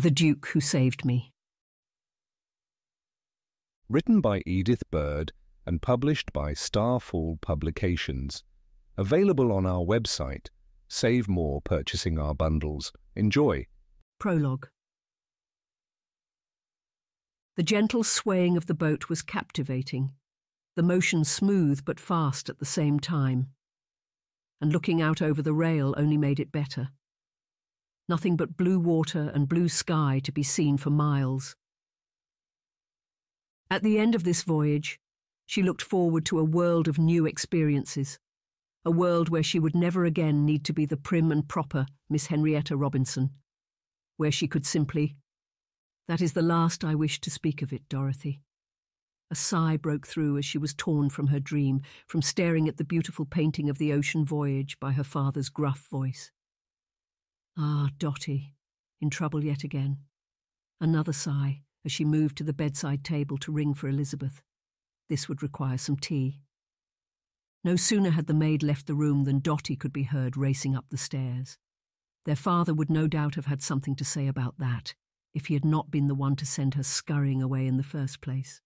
The Duke Who Saved Me. Written by Edith Byrd and published by Starfall Publications. Available on our website. Save more purchasing our bundles. Enjoy. Prologue. The gentle swaying of the boat was captivating, the motion smooth but fast at the same time, and looking out over the rail only made it better. Nothing but blue water and blue sky to be seen for miles. At the end of this voyage, she looked forward to a world of new experiences, a world where she would never again need to be the prim and proper Miss Henrietta Robinson, where she could simply... That is the last I wish to speak of it, Dorothy. A sigh broke through as she was torn from her dream, from staring at the beautiful painting of the ocean voyage by her father's gruff voice. Ah, Dotty, in trouble yet again. Another sigh as she moved to the bedside table to ring for Elizabeth. This would require some tea. No sooner had the maid left the room than Dotty could be heard racing up the stairs. Their father would no doubt have had something to say about that, if he had not been the one to send her scurrying away in the first place.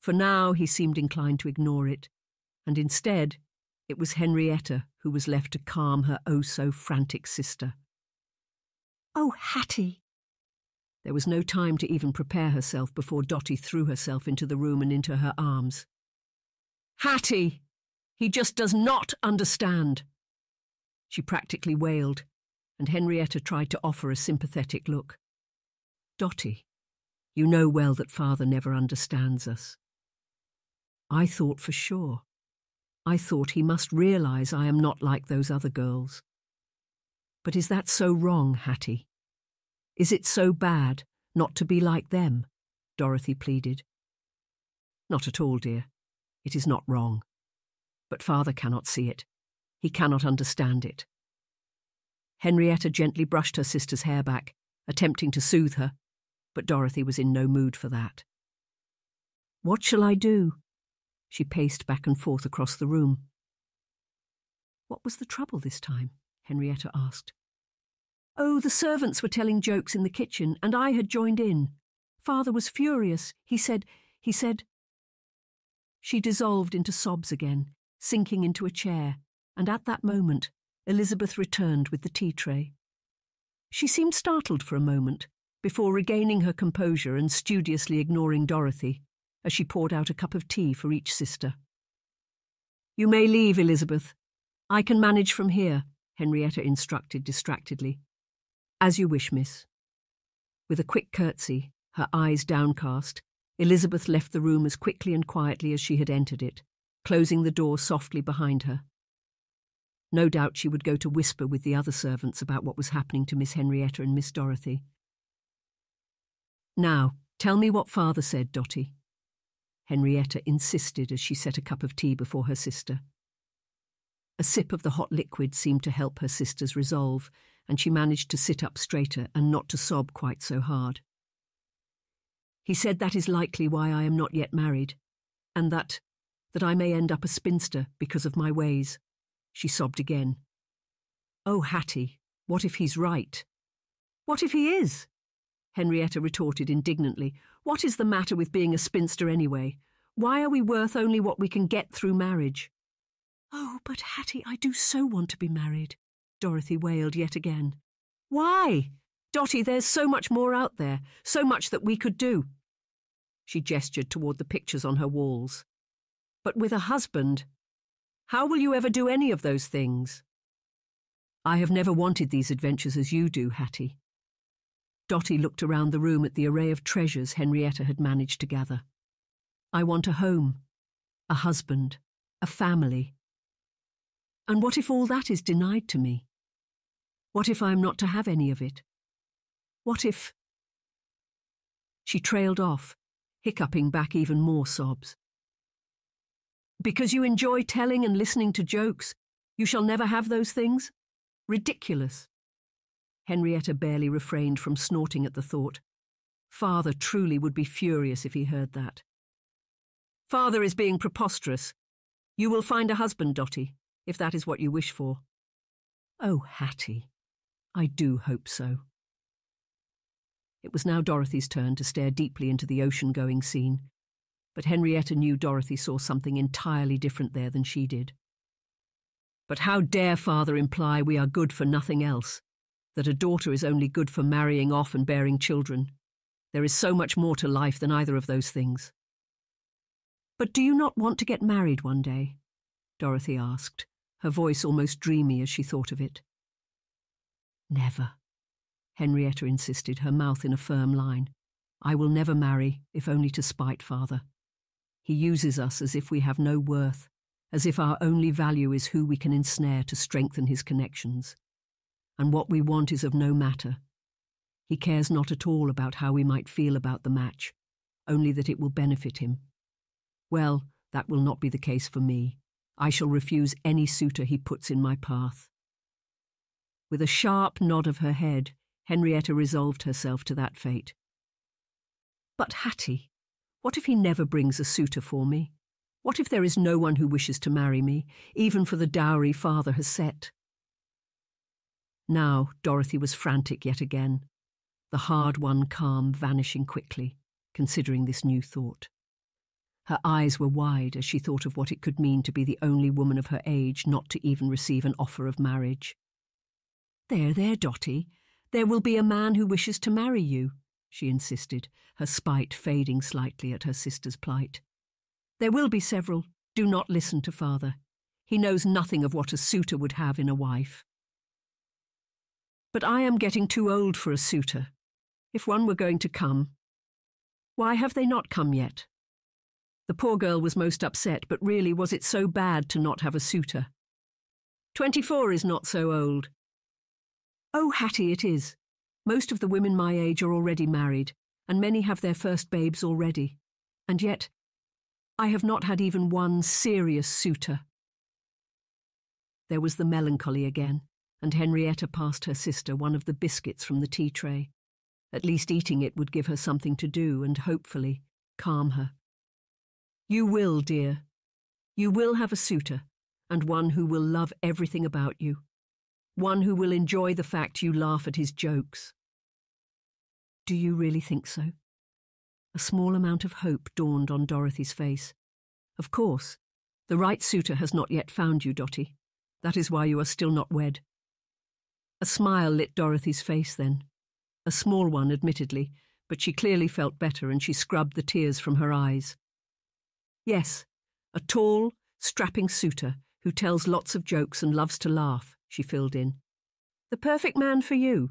For now, he seemed inclined to ignore it, and instead, it was Henrietta who was left to calm her oh-so-frantic sister. Oh, Hattie! There was no time to even prepare herself before Dotty threw herself into the room and into her arms. Hattie! He just does not understand! She practically wailed, and Henrietta tried to offer a sympathetic look. Dotty, you know well that Father never understands us. I thought for sure. I thought he must realise I am not like those other girls. But is that so wrong, Hattie? Is it so bad not to be like them? Dorothy pleaded. Not at all, dear. It is not wrong. But Father cannot see it. He cannot understand it. Henrietta gently brushed her sister's hair back, attempting to soothe her, but Dorothy was in no mood for that. What shall I do? She paced back and forth across the room. What was the trouble this time? Henrietta asked. Oh, the servants were telling jokes in the kitchen, and I had joined in. Father was furious. He said... She dissolved into sobs again, sinking into a chair, and at that moment, Elizabeth returned with the tea tray. She seemed startled for a moment, before regaining her composure and studiously ignoring Dorothy, as she poured out a cup of tea for each sister. You may leave, Elizabeth. I can manage from here, Henrietta instructed distractedly. As you wish, miss. With a quick curtsy, her eyes downcast, Elizabeth left the room as quickly and quietly as she had entered it, closing the door softly behind her. No doubt she would go to whisper with the other servants about what was happening to Miss Henrietta and Miss Dorothy. Now, tell me what Father said, Dotty. Henrietta insisted as she set a cup of tea before her sister. A sip of the hot liquid seemed to help her sister's resolve, and she managed to sit up straighter and not to sob quite so hard. He said that is likely why I am not yet married, and that I may end up a spinster because of my ways. She sobbed again. Oh, Hattie, what if he's right? What if he is? Henrietta retorted indignantly. What is the matter with being a spinster anyway? Why are we worth only what we can get through marriage? Oh, but Hattie, I do so want to be married, Dorothy wailed yet again. Why? Dotty, there's so much more out there, so much that we could do. She gestured toward the pictures on her walls. But with a husband... How will you ever do any of those things? I have never wanted these adventures as you do, Hattie. Dotty looked around the room at the array of treasures Henrietta had managed to gather. I want a home, a husband, a family. And what if all that is denied to me? What if I am not to have any of it? What if... She trailed off, hiccuping back even more sobs. Because you enjoy telling and listening to jokes, you shall never have those things? Ridiculous. Henrietta barely refrained from snorting at the thought. Father truly would be furious if he heard that. Father is being preposterous. You will find a husband, Dotty, if that is what you wish for. Oh, Hattie, I do hope so. It was now Dorothy's turn to stare deeply into the ocean-going scene, but Henrietta knew Dorothy saw something entirely different there than she did. But how dare father imply we are good for nothing else, that a daughter is only good for marrying off and bearing children. There is so much more to life than either of those things. But do you not want to get married one day? Dorothy asked, her voice almost dreamy as she thought of it. Never, Henrietta insisted, her mouth in a firm line. I will never marry, if only to spite father. He uses us as if we have no worth, as if our only value is who we can ensnare to strengthen his connections. And what we want is of no matter. He cares not at all about how we might feel about the match, only that it will benefit him. Well, that will not be the case for me. I shall refuse any suitor he puts in my path. With a sharp nod of her head, Henrietta resolved herself to that fate. But Hattie, what if he never brings a suitor for me? What if there is no one who wishes to marry me, even for the dowry father has set? Now Dorothy was frantic yet again, the hard-won calm vanishing quickly, considering this new thought. Her eyes were wide as she thought of what it could mean to be the only woman of her age not to even receive an offer of marriage. There, there, Dotty, there will be a man who wishes to marry you, she insisted, her spite fading slightly at her sister's plight. There will be several. Do not listen to father. He knows nothing of what a suitor would have in a wife. But I am getting too old for a suitor, if one were going to come. Why have they not come yet? The poor girl was most upset, but really was it so bad to not have a suitor? 24 is not so old. Oh, Hattie, it is. Most of the women my age are already married, and many have their first babes already. And yet, I have not had even one serious suitor. There was the melancholy again, and Henrietta passed her sister one of the biscuits from the tea tray. At least eating it would give her something to do and, hopefully, calm her. You will, dear. You will have a suitor, and one who will love everything about you. One who will enjoy the fact you laugh at his jokes. Do you really think so? A small amount of hope dawned on Dorothy's face. Of course, the right suitor has not yet found you, Dotty. That is why you are still not wed. A smile lit Dorothy's face then. A small one, admittedly, but she clearly felt better and she scrubbed the tears from her eyes. Yes, a tall, strapping suitor who tells lots of jokes and loves to laugh, she filled in. The perfect man for you,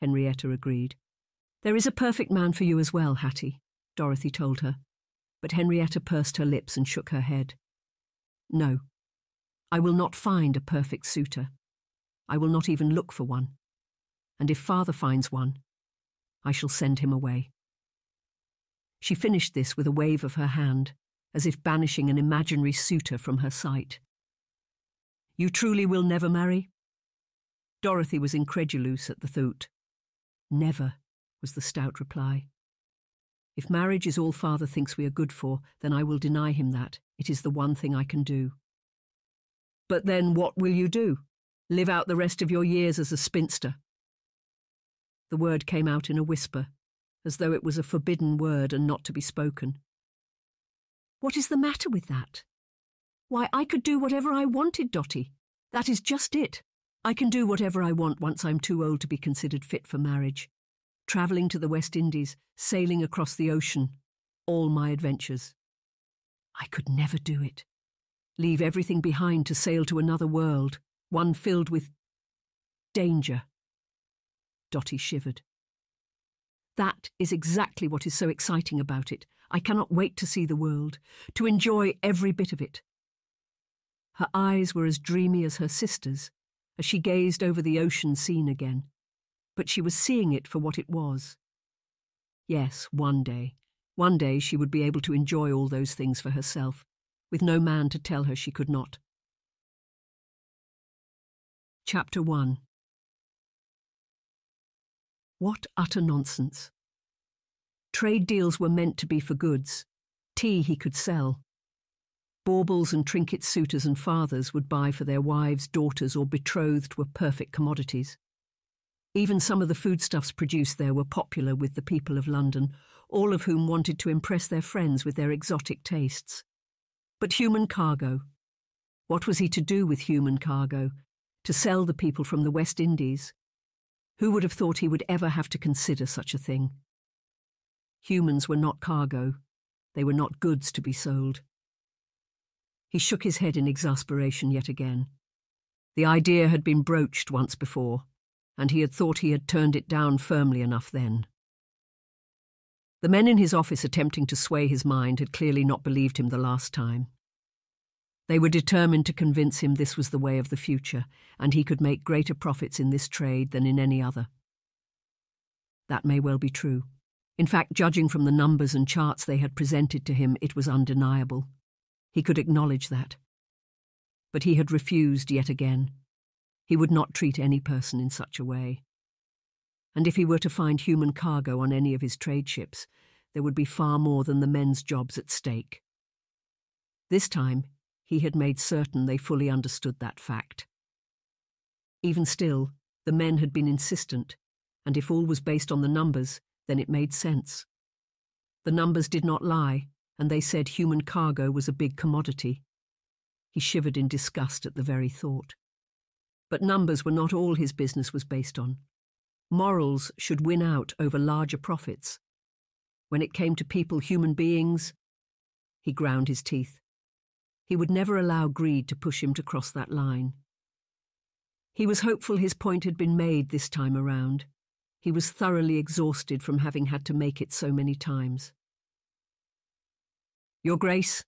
Henrietta agreed. There is a perfect man for you as well, Hattie, Dorothy told her, but Henrietta pursed her lips and shook her head. No, I will not find a perfect suitor. I will not even look for one. And if father finds one, I shall send him away. She finished this with a wave of her hand, as if banishing an imaginary suitor from her sight. You truly will never marry? Dorothy was incredulous at the thought. Never, was the stout reply. If marriage is all father thinks we are good for, then I will deny him that. It is the one thing I can do. But then what will you do? Live out the rest of your years as a spinster. The word came out in a whisper, as though it was a forbidden word and not to be spoken. What is the matter with that? Why, I could do whatever I wanted, Dotty. That is just it. I can do whatever I want once I'm too old to be considered fit for marriage. Travelling to the West Indies, sailing across the ocean, all my adventures. I could never do it. Leave everything behind to sail to another world. One filled with danger. Dotty shivered. That is exactly what is so exciting about it. I cannot wait to see the world, to enjoy every bit of it. Her eyes were as dreamy as her sister's, as she gazed over the ocean scene again, but she was seeing it for what it was. Yes, one day she would be able to enjoy all those things for herself, with no man to tell her she could not. Chapter 1. What utter nonsense. Trade deals were meant to be for goods. Tea he could sell. Baubles and trinkets suitors and fathers would buy for their wives, daughters, or betrothed were perfect commodities. Even some of the foodstuffs produced there were popular with the people of London, all of whom wanted to impress their friends with their exotic tastes. But human cargo. What was he to do with human cargo? To sell the people from the West Indies? Who would have thought he would ever have to consider such a thing? Humans were not cargo. They were not goods to be sold. He shook his head in exasperation yet again. The idea had been broached once before, and he had thought he had turned it down firmly enough then. The men in his office attempting to sway his mind had clearly not believed him the last time. They were determined to convince him this was the way of the future, and he could make greater profits in this trade than in any other. That may well be true. In fact, judging from the numbers and charts they had presented to him, it was undeniable. He could acknowledge that. But he had refused yet again. He would not treat any person in such a way. And if he were to find human cargo on any of his trade ships, there would be far more than the men's jobs at stake. This time, he had made certain they fully understood that fact. Even still, the men had been insistent, and if all was based on the numbers, then it made sense. The numbers did not lie, and they said human cargo was a big commodity. He shivered in disgust at the very thought. But numbers were not all his business was based on. Morals should win out over larger profits. When it came to people, human beings, he ground his teeth. He would never allow greed to push him to cross that line. He was hopeful his point had been made this time around. He was thoroughly exhausted from having had to make it so many times. "Your Grace,"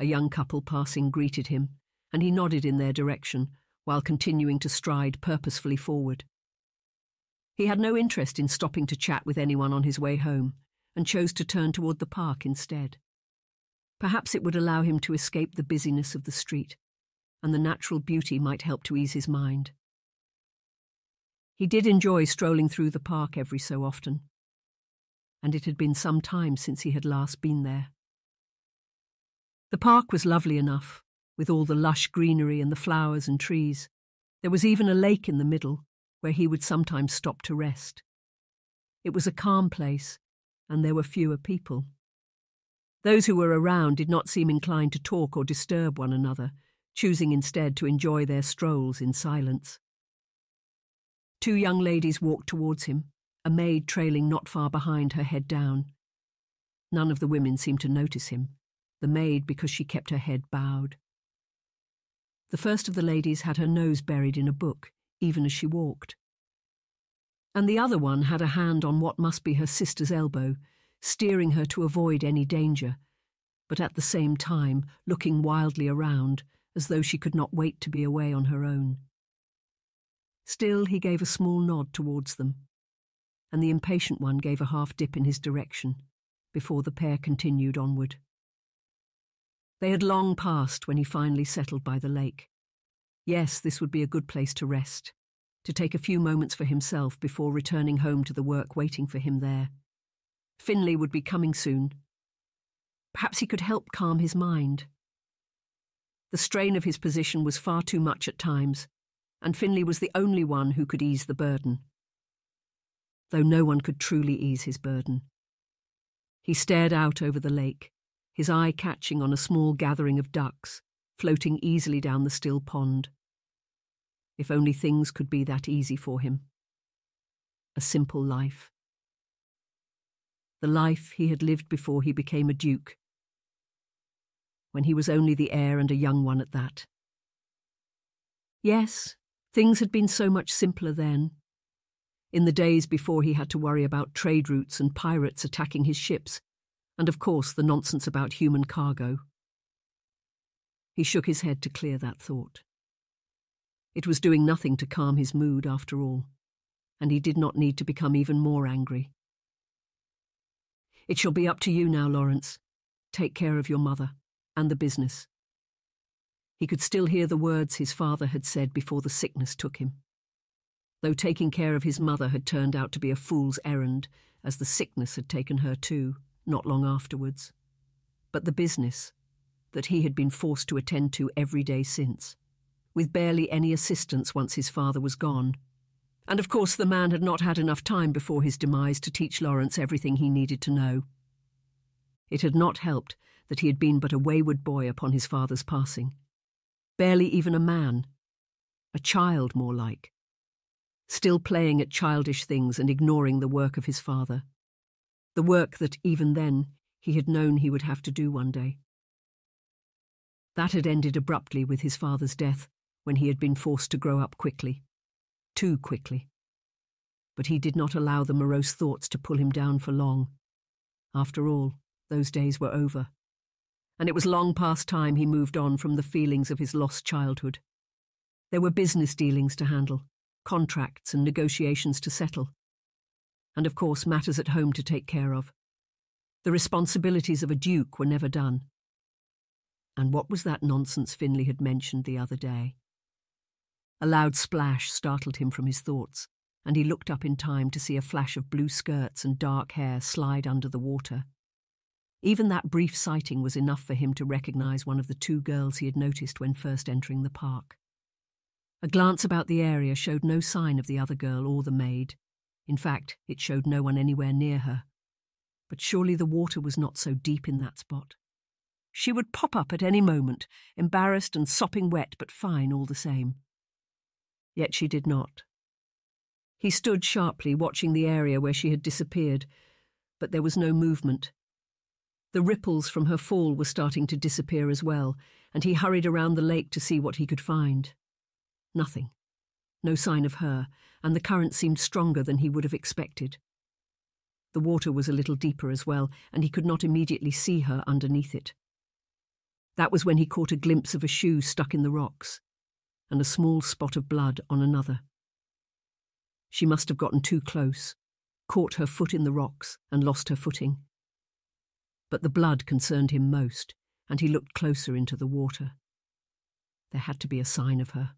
a young couple passing greeted him, and he nodded in their direction while continuing to stride purposefully forward. He had no interest in stopping to chat with anyone on his way home, and chose to turn toward the park instead. Perhaps it would allow him to escape the busyness of the street, and the natural beauty might help to ease his mind. He did enjoy strolling through the park every so often, and it had been some time since he had last been there. The park was lovely enough, with all the lush greenery and the flowers and trees. There was even a lake in the middle, where he would sometimes stop to rest. It was a calm place, and there were fewer people. Those who were around did not seem inclined to talk or disturb one another, choosing instead to enjoy their strolls in silence. Two young ladies walked towards him, a maid trailing not far behind, her head down. None of the women seemed to notice him, the maid because she kept her head bowed. The first of the ladies had her nose buried in a book, even as she walked. And the other one had a hand on what must be her sister's elbow, steering her to avoid any danger, but at the same time looking wildly around, as though she could not wait to be away on her own. Still, he gave a small nod towards them, and the impatient one gave a half-dip in his direction, before the pair continued onward. They had long passed when he finally settled by the lake. Yes, this would be a good place to rest, to take a few moments for himself before returning home to the work waiting for him there. Finlay would be coming soon. Perhaps he could help calm his mind. The strain of his position was far too much at times, and Finlay was the only one who could ease the burden. Though no one could truly ease his burden. He stared out over the lake, his eye catching on a small gathering of ducks, floating easily down the still pond. If only things could be that easy for him. A simple life. The life he had lived before he became a duke, when he was only the heir and a young one at that. Yes, things had been so much simpler then. In the days before he had to worry about trade routes and pirates attacking his ships, and of course the nonsense about human cargo. He shook his head to clear that thought. It was doing nothing to calm his mood after all, and he did not need to become even more angry. "It shall be up to you now, Lawrence. Take care of your mother and the business." He could still hear the words his father had said before the sickness took him. Though taking care of his mother had turned out to be a fool's errand, as the sickness had taken her too, not long afterwards. But the business that he had been forced to attend to every day since, with barely any assistance once his father was gone, And of course the man had not had enough time before his demise to teach Lawrence everything he needed to know. It had not helped that he had been but a wayward boy upon his father's passing. Barely even a man. A child, more like. Still playing at childish things and ignoring the work of his father. The work that, even then, he had known he would have to do one day. That had ended abruptly with his father's death, when he had been forced to grow up quickly. Too quickly. But he did not allow the morose thoughts to pull him down for long. After all, those days were over. And it was long past time he moved on from the feelings of his lost childhood. There were business dealings to handle, contracts and negotiations to settle, and of course matters at home to take care of. The responsibilities of a duke were never done. And what was that nonsense Finlay had mentioned the other day? A loud splash startled him from his thoughts, and he looked up in time to see a flash of blue skirts and dark hair slide under the water. Even that brief sighting was enough for him to recognise one of the two girls he had noticed when first entering the park. A glance about the area showed no sign of the other girl or the maid. In fact, it showed no one anywhere near her. But surely the water was not so deep in that spot. She would pop up at any moment, embarrassed and sopping wet, but fine all the same. Yet she did not. He stood sharply, watching the area where she had disappeared, but there was no movement. The ripples from her fall were starting to disappear as well, and he hurried around the lake to see what he could find. Nothing. No sign of her, and the current seemed stronger than he would have expected. The water was a little deeper as well, and he could not immediately see her underneath it. That was when he caught a glimpse of a shoe stuck in the rocks, and a small spot of blood on another. She must have gotten too close, caught her foot in the rocks, and lost her footing. But the blood concerned him most, and he looked closer into the water. There had to be a sign of her.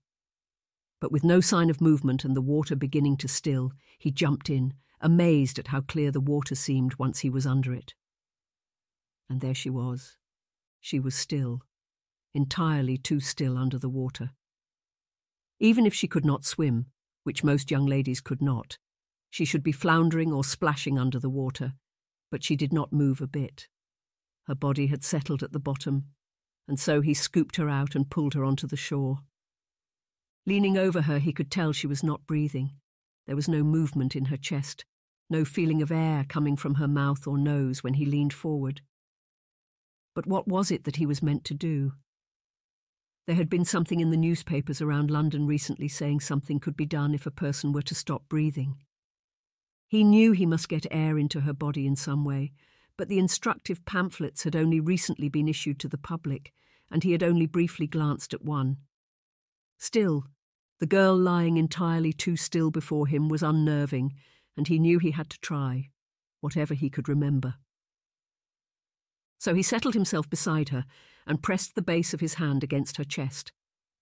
But with no sign of movement and the water beginning to still, he jumped in, amazed at how clear the water seemed once he was under it. And there she was. She was still, entirely too still under the water. Even if she could not swim, which most young ladies could not, she should be floundering or splashing under the water, but she did not move a bit. Her body had settled at the bottom, and so he scooped her out and pulled her onto the shore. Leaning over her, he could tell she was not breathing. There was no movement in her chest, no feeling of air coming from her mouth or nose when he leaned forward. But what was it that he was meant to do? There had been something in the newspapers around London recently saying something could be done if a person were to stop breathing. He knew he must get air into her body in some way, but the instructive pamphlets had only recently been issued to the public, and he had only briefly glanced at one. Still, the girl lying entirely too still before him was unnerving, and he knew he had to try, whatever he could remember. So he settled himself beside her and pressed the base of his hand against her chest,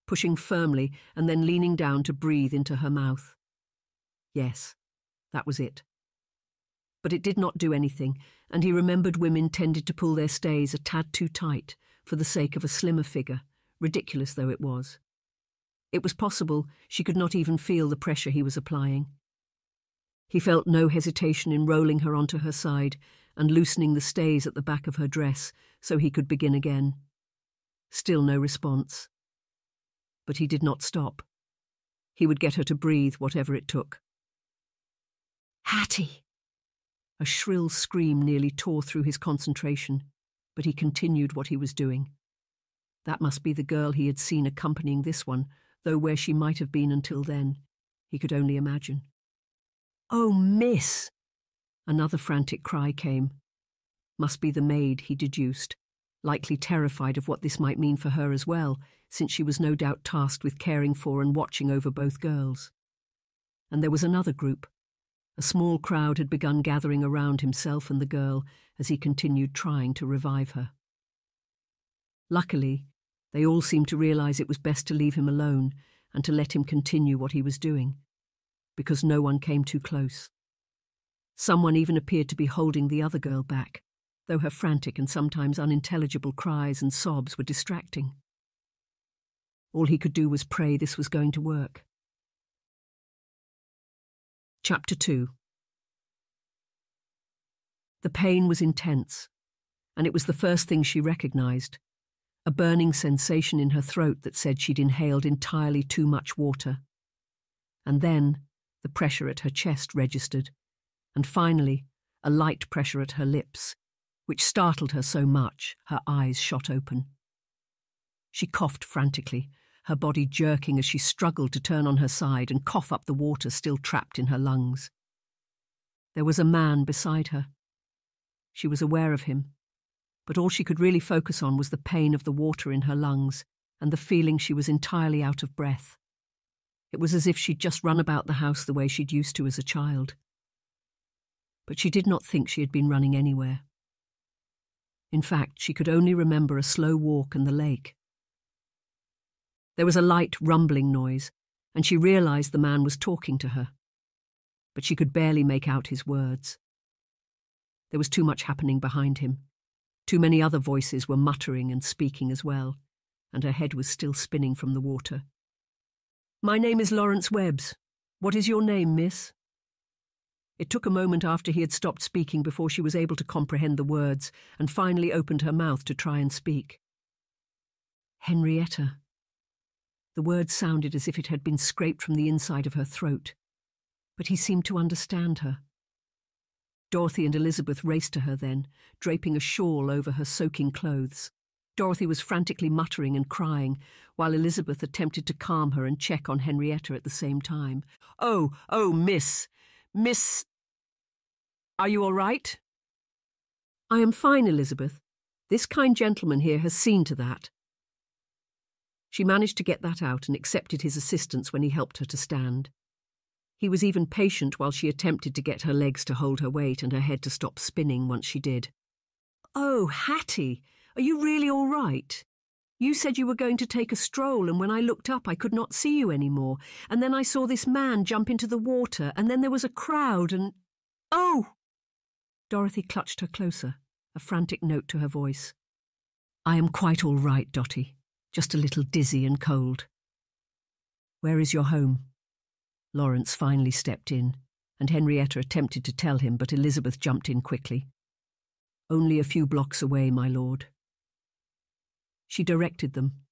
pushing firmly and then leaning down to breathe into her mouth. Yes. That was it. But it did not do anything, and he remembered women tended to pull their stays a tad too tight for the sake of a slimmer figure, ridiculous though it was. It was possible she could not even feel the pressure he was applying. He felt no hesitation in rolling her onto her side and loosening the stays at the back of her dress so he could begin again. Still no response. But he did not stop. He would get her to breathe whatever it took. Hattie! A shrill scream nearly tore through his concentration, but he continued what he was doing. That must be the girl he had seen accompanying this one, though where she might have been until then, he could only imagine. Oh, miss! Another frantic cry came. Must be the maid, he deduced, likely terrified of what this might mean for her as well, since she was no doubt tasked with caring for and watching over both girls. And there was another group. A small crowd had begun gathering around himself and the girl as he continued trying to revive her. Luckily, they all seemed to realize it was best to leave him alone and to let him continue what he was doing, because no one came too close. Someone even appeared to be holding the other girl back, though her frantic and sometimes unintelligible cries and sobs were distracting. All he could do was pray this was going to work. Chapter 2. The pain was intense, and it was the first thing she recognised, a burning sensation in her throat that said she'd inhaled entirely too much water. And then the pressure at her chest registered, and finally a light pressure at her lips, which startled her so much her eyes shot open. She coughed frantically, her body jerking as she struggled to turn on her side and cough up the water still trapped in her lungs. There was a man beside her. She was aware of him, but all she could really focus on was the pain of the water in her lungs and the feeling she was entirely out of breath. It was as if she'd just run about the house the way she'd used to as a child. But she did not think she had been running anywhere. In fact, she could only remember a slow walk and the lake. There was a light rumbling noise, and she realised the man was talking to her. But she could barely make out his words. There was too much happening behind him. Too many other voices were muttering and speaking as well, and her head was still spinning from the water. "My name is Lawrence Webbs. What is your name, miss?" It took a moment after he had stopped speaking before she was able to comprehend the words, and finally opened her mouth to try and speak. "Henrietta." The word sounded as if it had been scraped from the inside of her throat, but he seemed to understand her. Dorothy and Elizabeth raced to her then, draping a shawl over her soaking clothes. Dorothy was frantically muttering and crying, while Elizabeth attempted to calm her and check on Henrietta at the same time. Oh, miss! Miss! Are you all right?" "I am fine, Elizabeth. This kind gentleman here has seen to that." She managed to get that out and accepted his assistance when he helped her to stand. He was even patient while she attempted to get her legs to hold her weight and her head to stop spinning once she did. "Oh, Hattie, are you really all right? You said you were going to take a stroll, and when I looked up I could not see you any more, and then I saw this man jump into the water, and then there was a crowd and... Oh!" Dorothy clutched her closer, a frantic note to her voice. "I am quite all right, Dottie. Just a little dizzy and cold." "Where is your home?" Lawrence finally stepped in, and Henrietta attempted to tell him, but Elizabeth jumped in quickly. "Only a few blocks away, my lord." She directed them,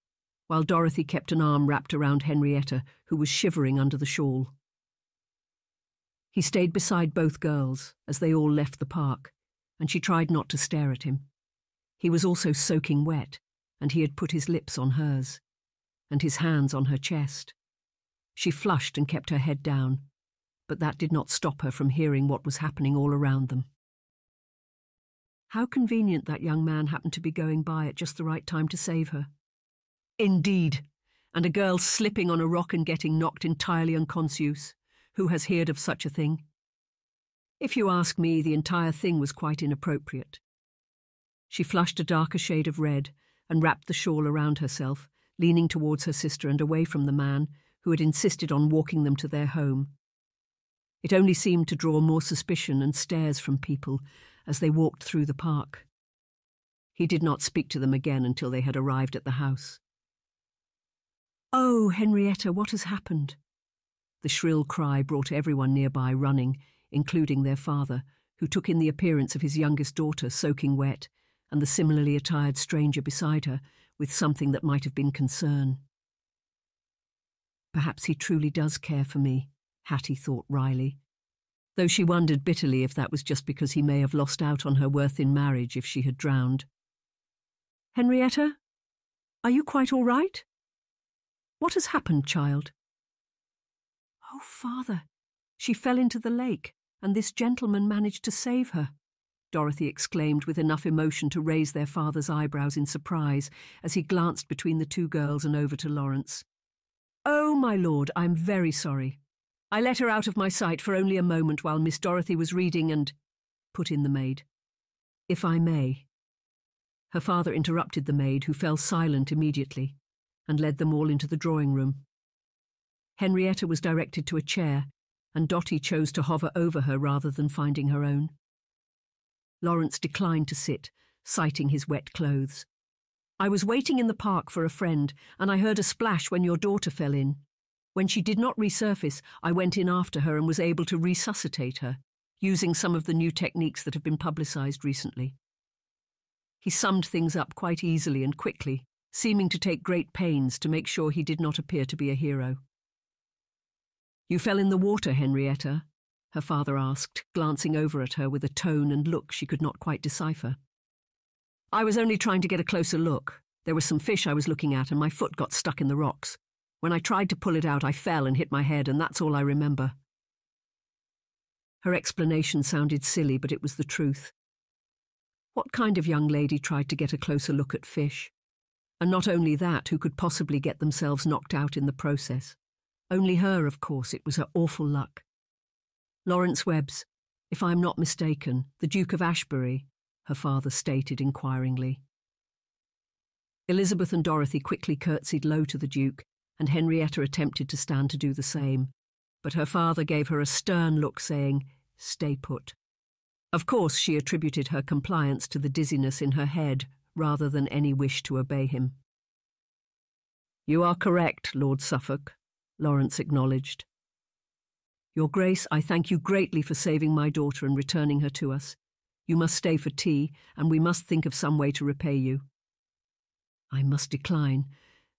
while Dorothy kept an arm wrapped around Henrietta, who was shivering under the shawl. He stayed beside both girls as they all left the park, and she tried not to stare at him. He was also soaking wet, and he had put his lips on hers, and his hands on her chest. She flushed and kept her head down, but that did not stop her from hearing what was happening all around them. How convenient that young man happened to be going by at just the right time to save her. Indeed, and a girl slipping on a rock and getting knocked entirely unconscious. Who has heard of such a thing? If you ask me, the entire thing was quite inappropriate. She flushed a darker shade of red and wrapped the shawl around herself, leaning towards her sister and away from the man who had insisted on walking them to their home. It only seemed to draw more suspicion and stares from people as they walked through the park. He did not speak to them again until they had arrived at the house. "Oh, Henrietta, what has happened?" The shrill cry brought everyone nearby running, including their father, who took in the appearance of his youngest daughter soaking wet, and the similarly attired stranger beside her, with something that might have been concern. "Perhaps he truly does care for me," Hattie thought wryly, though she wondered bitterly if that was just because he may have lost out on her worth in marriage if she had drowned. "Henrietta, are you quite all right? What has happened, child?" "Oh, father, she fell into the lake, and this gentleman managed to save her," Dorothy exclaimed with enough emotion to raise their father's eyebrows in surprise as he glanced between the two girls and over to Lawrence. "Oh, my lord, I'm very sorry. I let her out of my sight for only a moment while Miss Dorothy was reading and—" put in the maid. "If I may—" Her father interrupted the maid, who fell silent immediately, and led them all into the drawing room. Henrietta was directed to a chair, and Dottie chose to hover over her rather than finding her own. Lawrence declined to sit, citing his wet clothes. "I was waiting in the park for a friend, and I heard a splash when your daughter fell in." When she did not resurface, I went in after her and was able to resuscitate her, using some of the new techniques that have been publicised recently. He summed things up quite easily and quickly, seeming to take great pains to make sure he did not appear to be a hero. "You fell in the water, Henrietta?" her father asked, glancing over at her with a tone and look she could not quite decipher. "I was only trying to get a closer look. There was some fish I was looking at and my foot got stuck in the rocks. When I tried to pull it out, I fell and hit my head, and that's all I remember." Her explanation sounded silly, but it was the truth. What kind of young lady tried to get a closer look at fish? And not only that, who could possibly get themselves knocked out in the process? Only her, of course. It was her awful luck. "Lawrence Webbs, if I am not mistaken, the Duke of Ashbury," her father stated inquiringly. Elizabeth and Dorothy quickly curtsied low to the Duke, and Henrietta attempted to stand to do the same, but her father gave her a stern look, saying, "Stay put." Of course, she attributed her compliance to the dizziness in her head rather than any wish to obey him. "You are correct, Lord Suffolk," Lawrence acknowledged. "Your Grace, I thank you greatly for saving my daughter and returning her to us. You must stay for tea, and we must think of some way to repay you." "I must decline,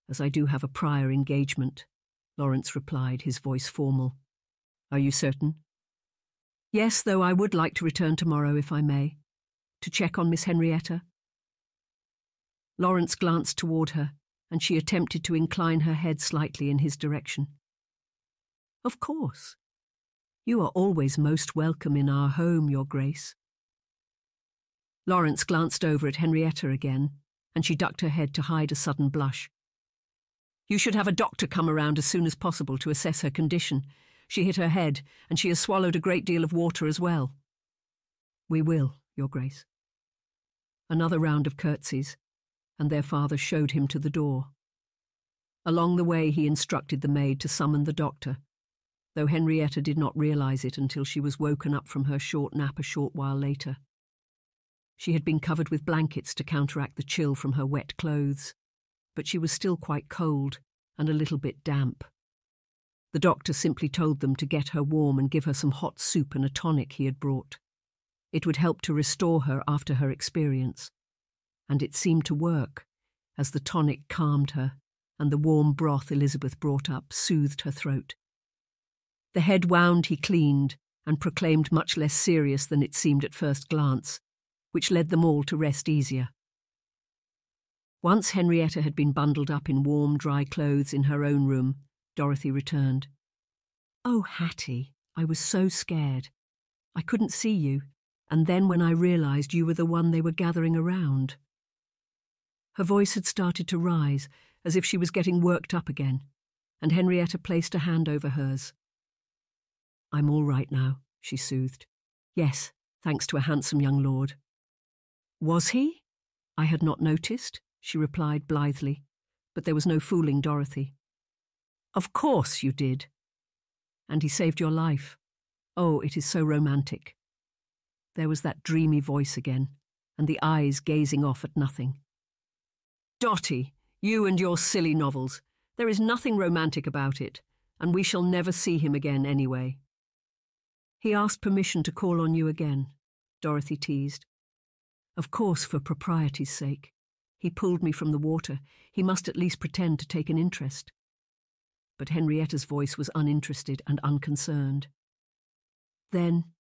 as I do have a prior engagement," Lawrence replied, his voice formal. "Are you certain?" "Yes, though I would like to return tomorrow if I may. To check on Miss Henrietta?" Lawrence glanced toward her, and she attempted to incline her head slightly in his direction. "Of course. You are always most welcome in our home, Your Grace." Lawrence glanced over at Henrietta again, and she ducked her head to hide a sudden blush. "You should have a doctor come around as soon as possible to assess her condition. She hit her head, and she has swallowed a great deal of water as well." "We will, Your Grace." Another round of curtsies, and their father showed him to the door. Along the way he instructed the maid to summon the doctor, though Henrietta did not realise it until she was woken up from her short nap a short while later. She had been covered with blankets to counteract the chill from her wet clothes, but she was still quite cold and a little bit damp. The doctor simply told them to get her warm and give her some hot soup and a tonic he had brought. It would help to restore her after her experience, and it seemed to work, as the tonic calmed her, and the warm broth Elizabeth brought up soothed her throat. The head wound he cleaned, and proclaimed much less serious than it seemed at first glance, which led them all to rest easier. Once Henrietta had been bundled up in warm, dry clothes in her own room, Dorothy returned. "Oh, Hattie, I was so scared. I couldn't see you, and then when I realised you were the one they were gathering around." Her voice had started to rise, as if she was getting worked up again, and Henrietta placed a hand over hers. "I'm all right now," she soothed. "Yes, thanks to a handsome young lord." "Was he? I had not noticed," she replied blithely, but there was no fooling Dorothy. "Of course you did. And he saved your life. Oh, it is so romantic." There was that dreamy voice again, and the eyes gazing off at nothing. "Dottie, you and your silly novels. There is nothing romantic about it, and we shall never see him again anyway." "He asked permission to call on you again," Dorothy teased. "Of course, for propriety's sake. He pulled me from the water. He must at least pretend to take an interest." But Henrietta's voice was uninterested and unconcerned. "Then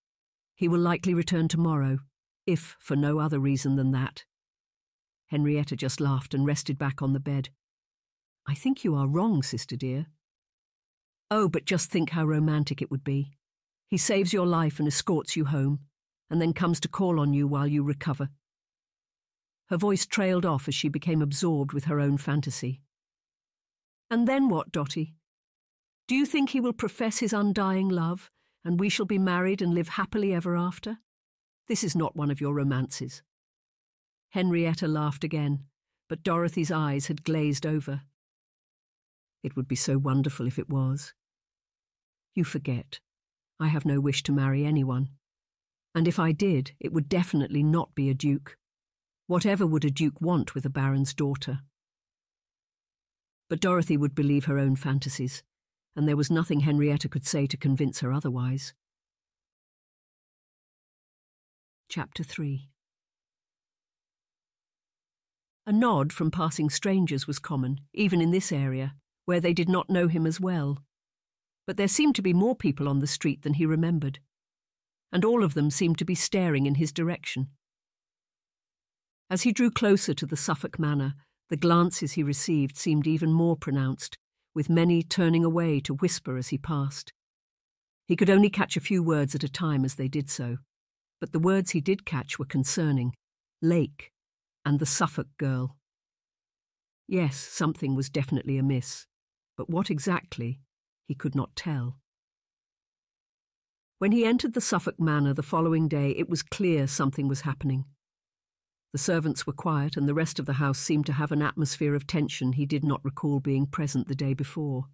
he will likely return tomorrow, if for no other reason than that." Henrietta just laughed and rested back on the bed. "I think you are wrong, sister dear." "Oh, but just think how romantic it would be. He saves your life and escorts you home, and then comes to call on you while you recover." Her voice trailed off as she became absorbed with her own fantasy. "And then what, Dottie? Do you think he will profess his undying love, and we shall be married and live happily ever after? This is not one of your romances." Henrietta laughed again, but Dorothy's eyes had glazed over. "It would be so wonderful if it was." "You forget. I have no wish to marry anyone. And if I did, it would definitely not be a duke. Whatever would a duke want with a baron's daughter?" But Dorothy would believe her own fantasies, and there was nothing Henrietta could say to convince her otherwise. Chapter 3. A nod from passing strangers was common, even in this area, where they did not know him as well. But there seemed to be more people on the street than he remembered, and all of them seemed to be staring in his direction. As he drew closer to the Suffolk Manor, the glances he received seemed even more pronounced, with many turning away to whisper as he passed. He could only catch a few words at a time as they did so, but the words he did catch were concerning Lake and the Suffolk girl. Yes, something was definitely amiss, but what exactly, he could not tell. When he entered the Suffolk Manor the following day, it was clear something was happening. The servants were quiet, and the rest of the house seemed to have an atmosphere of tension he did not recall being present the day before.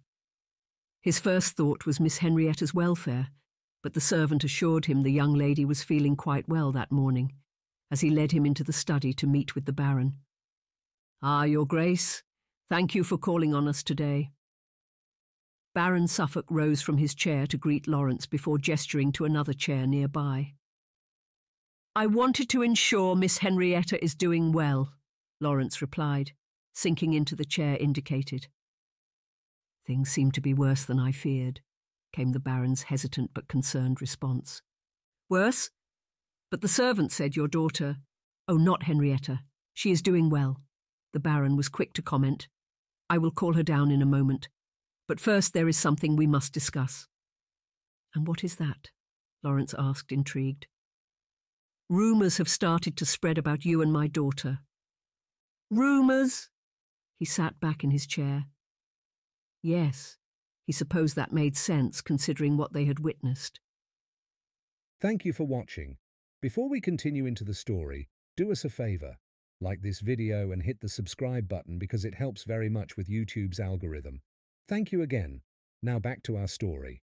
His first thought was Miss Henrietta's welfare, but the servant assured him the young lady was feeling quite well that morning, as he led him into the study to meet with the Baron. "Ah, Your Grace, thank you for calling on us today." Baron Suffolk rose from his chair to greet Lawrence before gesturing to another chair nearby. "I wanted to ensure Miss Henrietta is doing well," Lawrence replied, sinking into the chair indicated. "Things seem to be worse than I feared," came the Baron's hesitant but concerned response. "Worse? But the servant said your daughter—" "Oh, not Henrietta. She is doing well," the Baron was quick to comment. "I will call her down in a moment. But first there is something we must discuss." "And what is that?" Lawrence asked, intrigued. "Rumours have started to spread about you and my daughter." "Rumours?" He sat back in his chair. Yes, he supposed that made sense considering what they had witnessed. Thank you for watching. Before we continue into the story, do us a favor, like this video and hit the subscribe button because it helps very much with YouTube's algorithm. Thank you again. Now back to our story.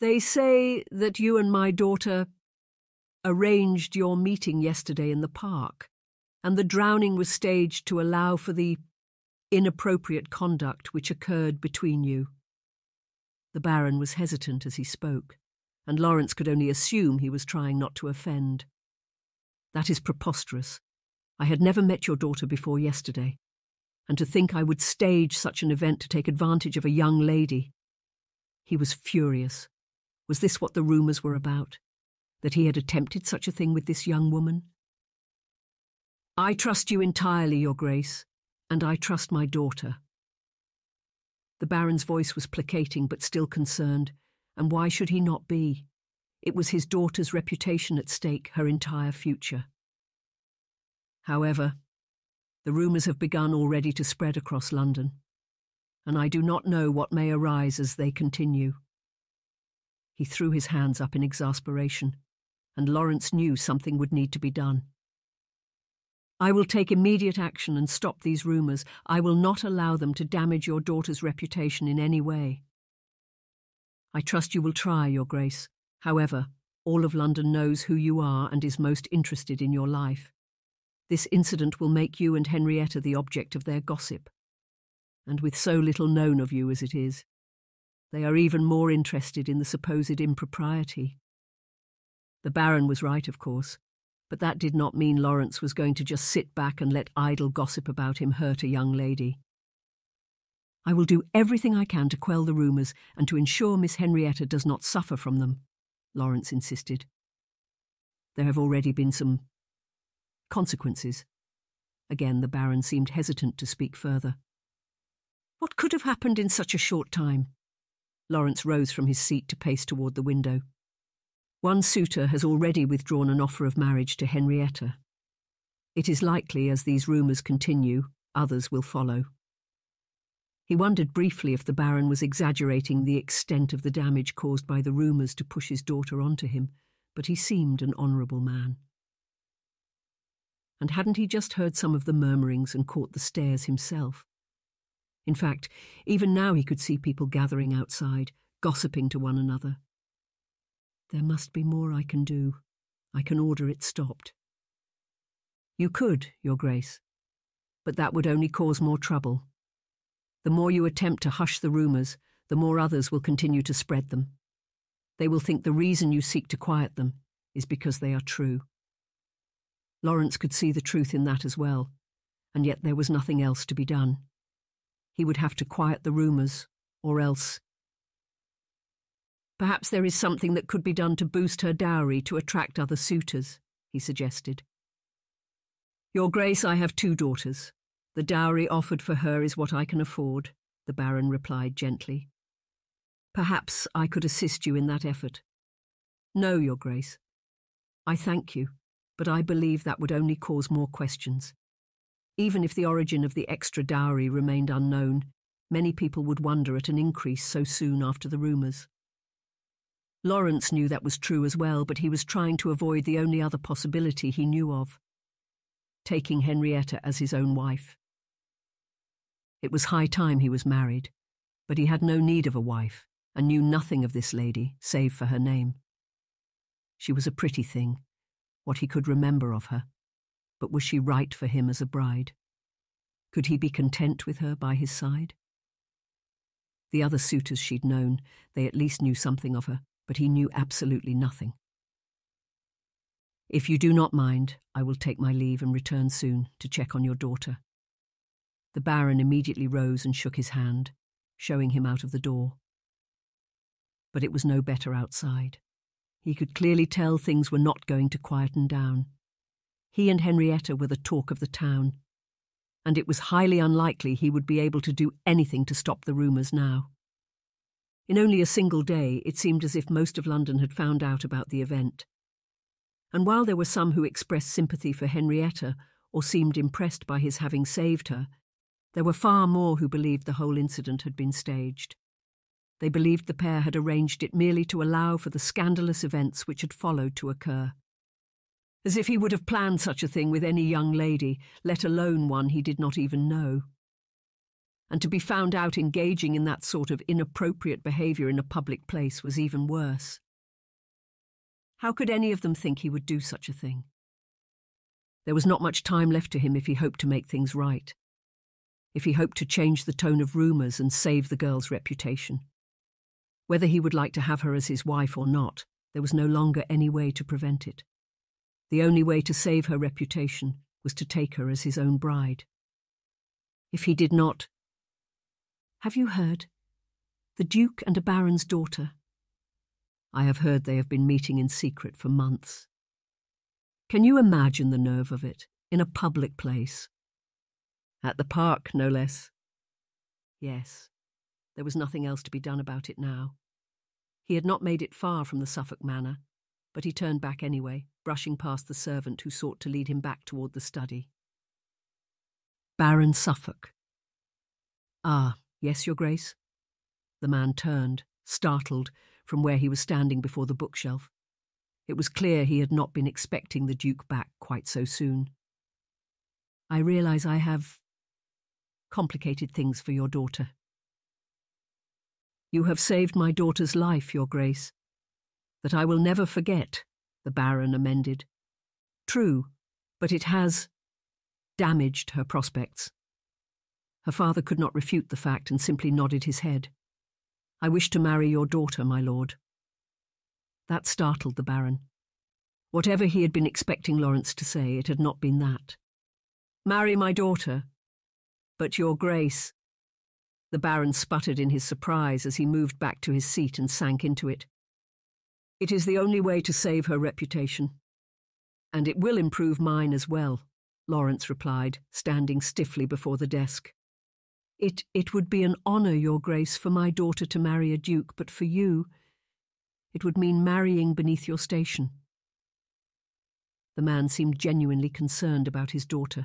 "They say that you and my daughter arranged your meeting yesterday in the park, and the drowning was staged to allow for the inappropriate conduct which occurred between you." The Baron was hesitant as he spoke, and Lawrence could only assume he was trying not to offend. "That is preposterous. I had never met your daughter before yesterday, and to think I would stage such an event to take advantage of a young lady." He was furious. Was this what the rumours were about? That he had attempted such a thing with this young woman? "I trust you entirely, Your Grace, and I trust my daughter." The Baron's voice was placating but still concerned. And why should he not be? It was his daughter's reputation at stake, her entire future. "However, the rumours have begun already to spread across London, and I do not know what may arise as they continue." He threw his hands up in exasperation, and Lawrence knew something would need to be done. "I will take immediate action and stop these rumours. I will not allow them to damage your daughter's reputation in any way." "I trust you will try, Your Grace. However, all of London knows who you are and is most interested in your life. This incident will make you and Henrietta the object of their gossip. And with so little known of you as it is, they are even more interested in the supposed impropriety." The Baron was right, of course, but that did not mean Lawrence was going to just sit back and let idle gossip about him hurt a young lady. "I will do everything I can to quell the rumours and to ensure Miss Henrietta does not suffer from them," Lawrence insisted. "There have already been some consequences." Again, the Baron seemed hesitant to speak further. "What could have happened in such a short time?" Lawrence rose from his seat to pace toward the window. "One suitor has already withdrawn an offer of marriage to Henrietta. It is likely, as these rumours continue, others will follow." He wondered briefly if the Baron was exaggerating the extent of the damage caused by the rumours to push his daughter onto him, but he seemed an honourable man. And hadn't he just heard some of the murmurings and caught the stares himself? In fact, even now he could see people gathering outside, gossiping to one another. "There must be more I can do. I can order it stopped." "You could, Your Grace, but that would only cause more trouble. The more you attempt to hush the rumours, the more others will continue to spread them. They will think the reason you seek to quiet them is because they are true. Lawrence could see the truth in that as well, and yet there was nothing else to be done. He would have to quiet the rumours, or else. Perhaps there is something that could be done to boost her dowry to attract other suitors, he suggested. Your Grace, I have 2 daughters. The dowry offered for her is what I can afford, the Baron replied gently. Perhaps I could assist you in that effort. No, Your Grace. I thank you, but I believe that would only cause more questions. Even if the origin of the extra dowry remained unknown, many people would wonder at an increase so soon after the rumours. Lawrence knew that was true as well, but he was trying to avoid the only other possibility he knew of. Taking Henrietta as his own wife. It was high time he was married, but he had no need of a wife and knew nothing of this lady save for her name. She was a pretty thing, what he could remember of her, but was she right for him as a bride? Could he be content with her by his side? The other suitors she'd known, they at least knew something of her, but he knew absolutely nothing. If you do not mind, I will take my leave and return soon to check on your daughter. The Baron immediately rose and shook his hand, showing him out of the door. But it was no better outside. He could clearly tell things were not going to quieten down. He and Henrietta were the talk of the town, and it was highly unlikely he would be able to do anything to stop the rumours now. In only a single day, it seemed as if most of London had found out about the event. And while there were some who expressed sympathy for Henrietta or seemed impressed by his having saved her, there were far more who believed the whole incident had been staged. They believed the pair had arranged it merely to allow for the scandalous events which had followed to occur. As if he would have planned such a thing with any young lady, let alone one he did not even know. And to be found out engaging in that sort of inappropriate behaviour in a public place was even worse. How could any of them think he would do such a thing? There was not much time left to him if he hoped to make things right, if he hoped to change the tone of rumours and save the girl's reputation. Whether he would like to have her as his wife or not, there was no longer any way to prevent it. The only way to save her reputation was to take her as his own bride. If he did not... Have you heard? The Duke and a Baron's daughter... I have heard they have been meeting in secret for months. Can you imagine the nerve of it, in a public place? At the park, no less. Yes, there was nothing else to be done about it now. He had not made it far from the Suffolk Manor, but he turned back anyway, brushing past the servant who sought to lead him back toward the study. Baron Suffolk. Ah, yes, Your Grace? The man turned, startled, from where he was standing before the bookshelf. It was clear he had not been expecting the Duke back quite so soon. I realise I have complicated things for your daughter. You have saved my daughter's life, Your Grace. That I will never forget, the Baron amended. True, but it has damaged her prospects. Her father could not refute the fact and simply nodded his head. I wish to marry your daughter, my lord. That startled the Baron. Whatever he had been expecting Lawrence to say, it had not been that. Marry my daughter. But your Grace... The Baron sputtered in his surprise as he moved back to his seat and sank into it. It is the only way to save her reputation. And it will improve mine as well, Lawrence replied, standing stiffly before the desk. It would be an honour, Your Grace, for my daughter to marry a duke, but for you, it would mean marrying beneath your station. The man seemed genuinely concerned about his daughter,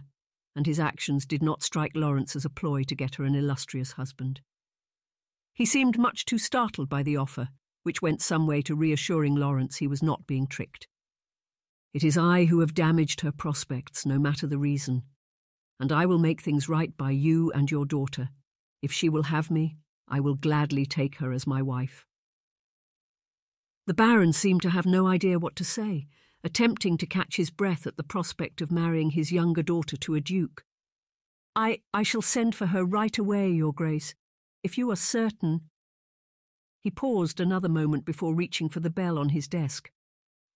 and his actions did not strike Lawrence as a ploy to get her an illustrious husband. He seemed much too startled by the offer, which went some way to reassuring Lawrence he was not being tricked. It is I who have damaged her prospects, no matter the reason. And I will make things right by you and your daughter. If she will have me, I will gladly take her as my wife. The Baron seemed to have no idea what to say, attempting to catch his breath at the prospect of marrying his younger daughter to a duke. I shall send for her right away, Your Grace, if you are certain. He paused another moment before reaching for the bell on his desk.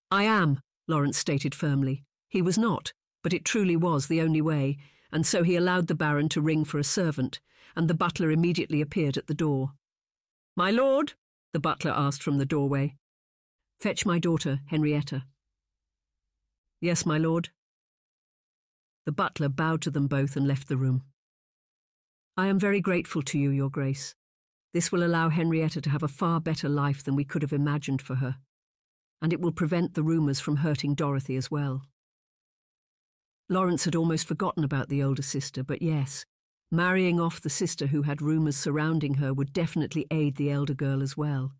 I am, Lawrence stated firmly. He was not, but it truly was the only way, and so he allowed the Baron to ring for a servant, and the butler immediately appeared at the door. My lord, the butler asked from the doorway. Fetch my daughter, Henrietta. Yes, my lord. The butler bowed to them both and left the room. I am very grateful to you, Your Grace. This will allow Henrietta to have a far better life than we could have imagined for her, and it will prevent the rumours from hurting Dorothy as well. Lawrence had almost forgotten about the older sister, but yes, marrying off the sister who had rumours surrounding her would definitely aid the elder girl as well.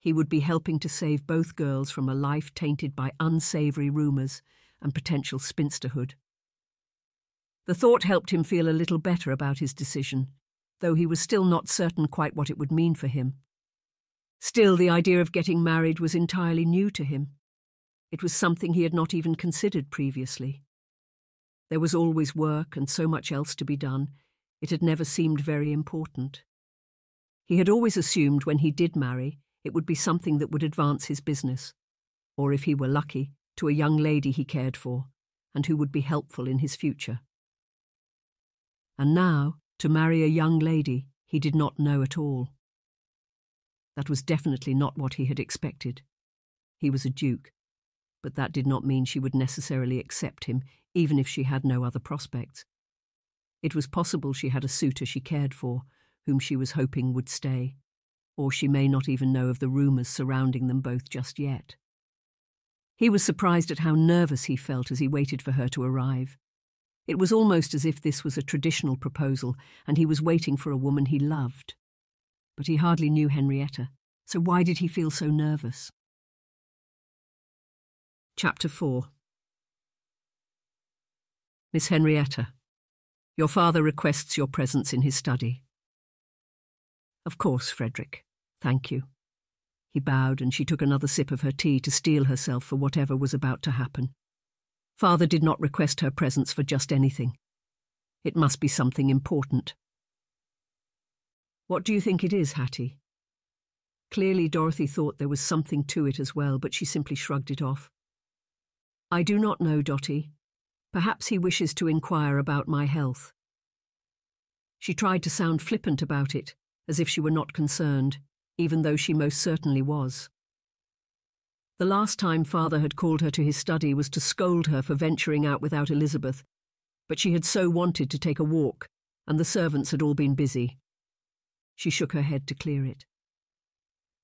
He would be helping to save both girls from a life tainted by unsavoury rumours and potential spinsterhood. The thought helped him feel a little better about his decision, though he was still not certain quite what it would mean for him. Still, the idea of getting married was entirely new to him. It was something he had not even considered previously. There was always work and so much else to be done, it had never seemed very important. He had always assumed when he did marry, it would be something that would advance his business, or if he were lucky, to a young lady he cared for, and who would be helpful in his future. And now, to marry a young lady he did not know at all. That was definitely not what he had expected. He was a duke, but that did not mean she would necessarily accept him, even if she had no other prospects. It was possible she had a suitor she cared for, whom she was hoping would stay, or she may not even know of the rumours surrounding them both just yet. He was surprised at how nervous he felt as he waited for her to arrive. It was almost as if this was a traditional proposal, and he was waiting for a woman he loved. But he hardly knew Henrietta, so why did he feel so nervous? Chapter 4. Miss Henrietta, your father requests your presence in his study. Of course, Frederick. Thank you. He bowed, and she took another sip of her tea to steel herself for whatever was about to happen. Father did not request her presence for just anything. It must be something important. What do you think it is, Hattie? Clearly Dorothy thought there was something to it as well, but she simply shrugged it off. I do not know, Dottie. Perhaps he wishes to inquire about my health. She tried to sound flippant about it, as if she were not concerned, even though she most certainly was. The last time Father had called her to his study was to scold her for venturing out without Elizabeth, but she had so wanted to take a walk, and the servants had all been busy. She shook her head to clear it.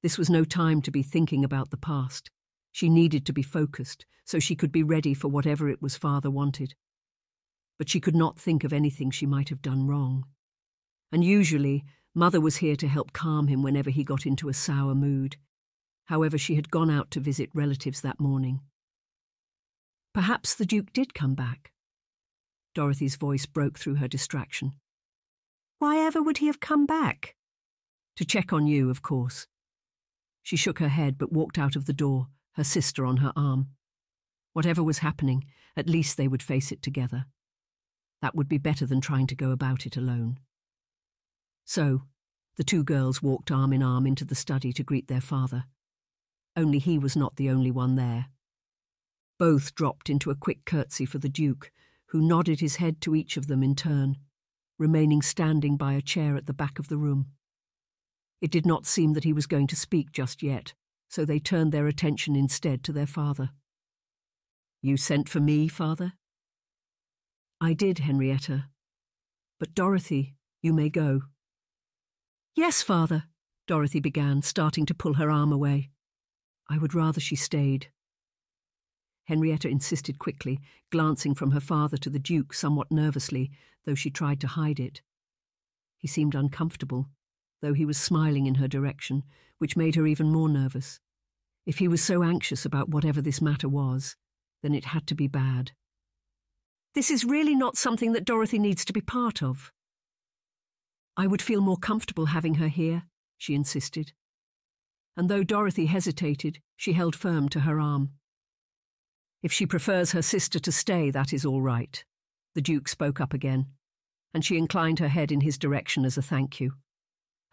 This was no time to be thinking about the past. She needed to be focused, so she could be ready for whatever it was Father wanted. But she could not think of anything she might have done wrong. And usually, Mother was here to help calm him whenever he got into a sour mood. However, she had gone out to visit relatives that morning. Perhaps the Duke did come back. Dorothy's voice broke through her distraction. Why ever would he have come back? To check on you, of course. She shook her head but walked out of the door, her sister on her arm. Whatever was happening, at least they would face it together. That would be better than trying to go about it alone. So, the two girls walked arm in arm into the study to greet their father. Only he was not the only one there. Both dropped into a quick curtsy for the Duke, who nodded his head to each of them in turn, remaining standing by a chair at the back of the room. It did not seem that he was going to speak just yet, so they turned their attention instead to their father. You sent for me, Father? I did, Henrietta. But Dorothy, you may go. Yes, Father, Dorothy began, starting to pull her arm away. I would rather she stayed. Henrietta insisted quickly, glancing from her father to the Duke somewhat nervously, though she tried to hide it. He seemed uncomfortable, though he was smiling in her direction, which made her even more nervous. If he was so anxious about whatever this matter was, then it had to be bad. This is really not something that Dorothy needs to be part of. I would feel more comfortable having her here, she insisted. And though Dorothy hesitated, she held firm to her arm. If she prefers her sister to stay, that is all right. The Duke spoke up again. and she inclined her head in his direction as a thank you.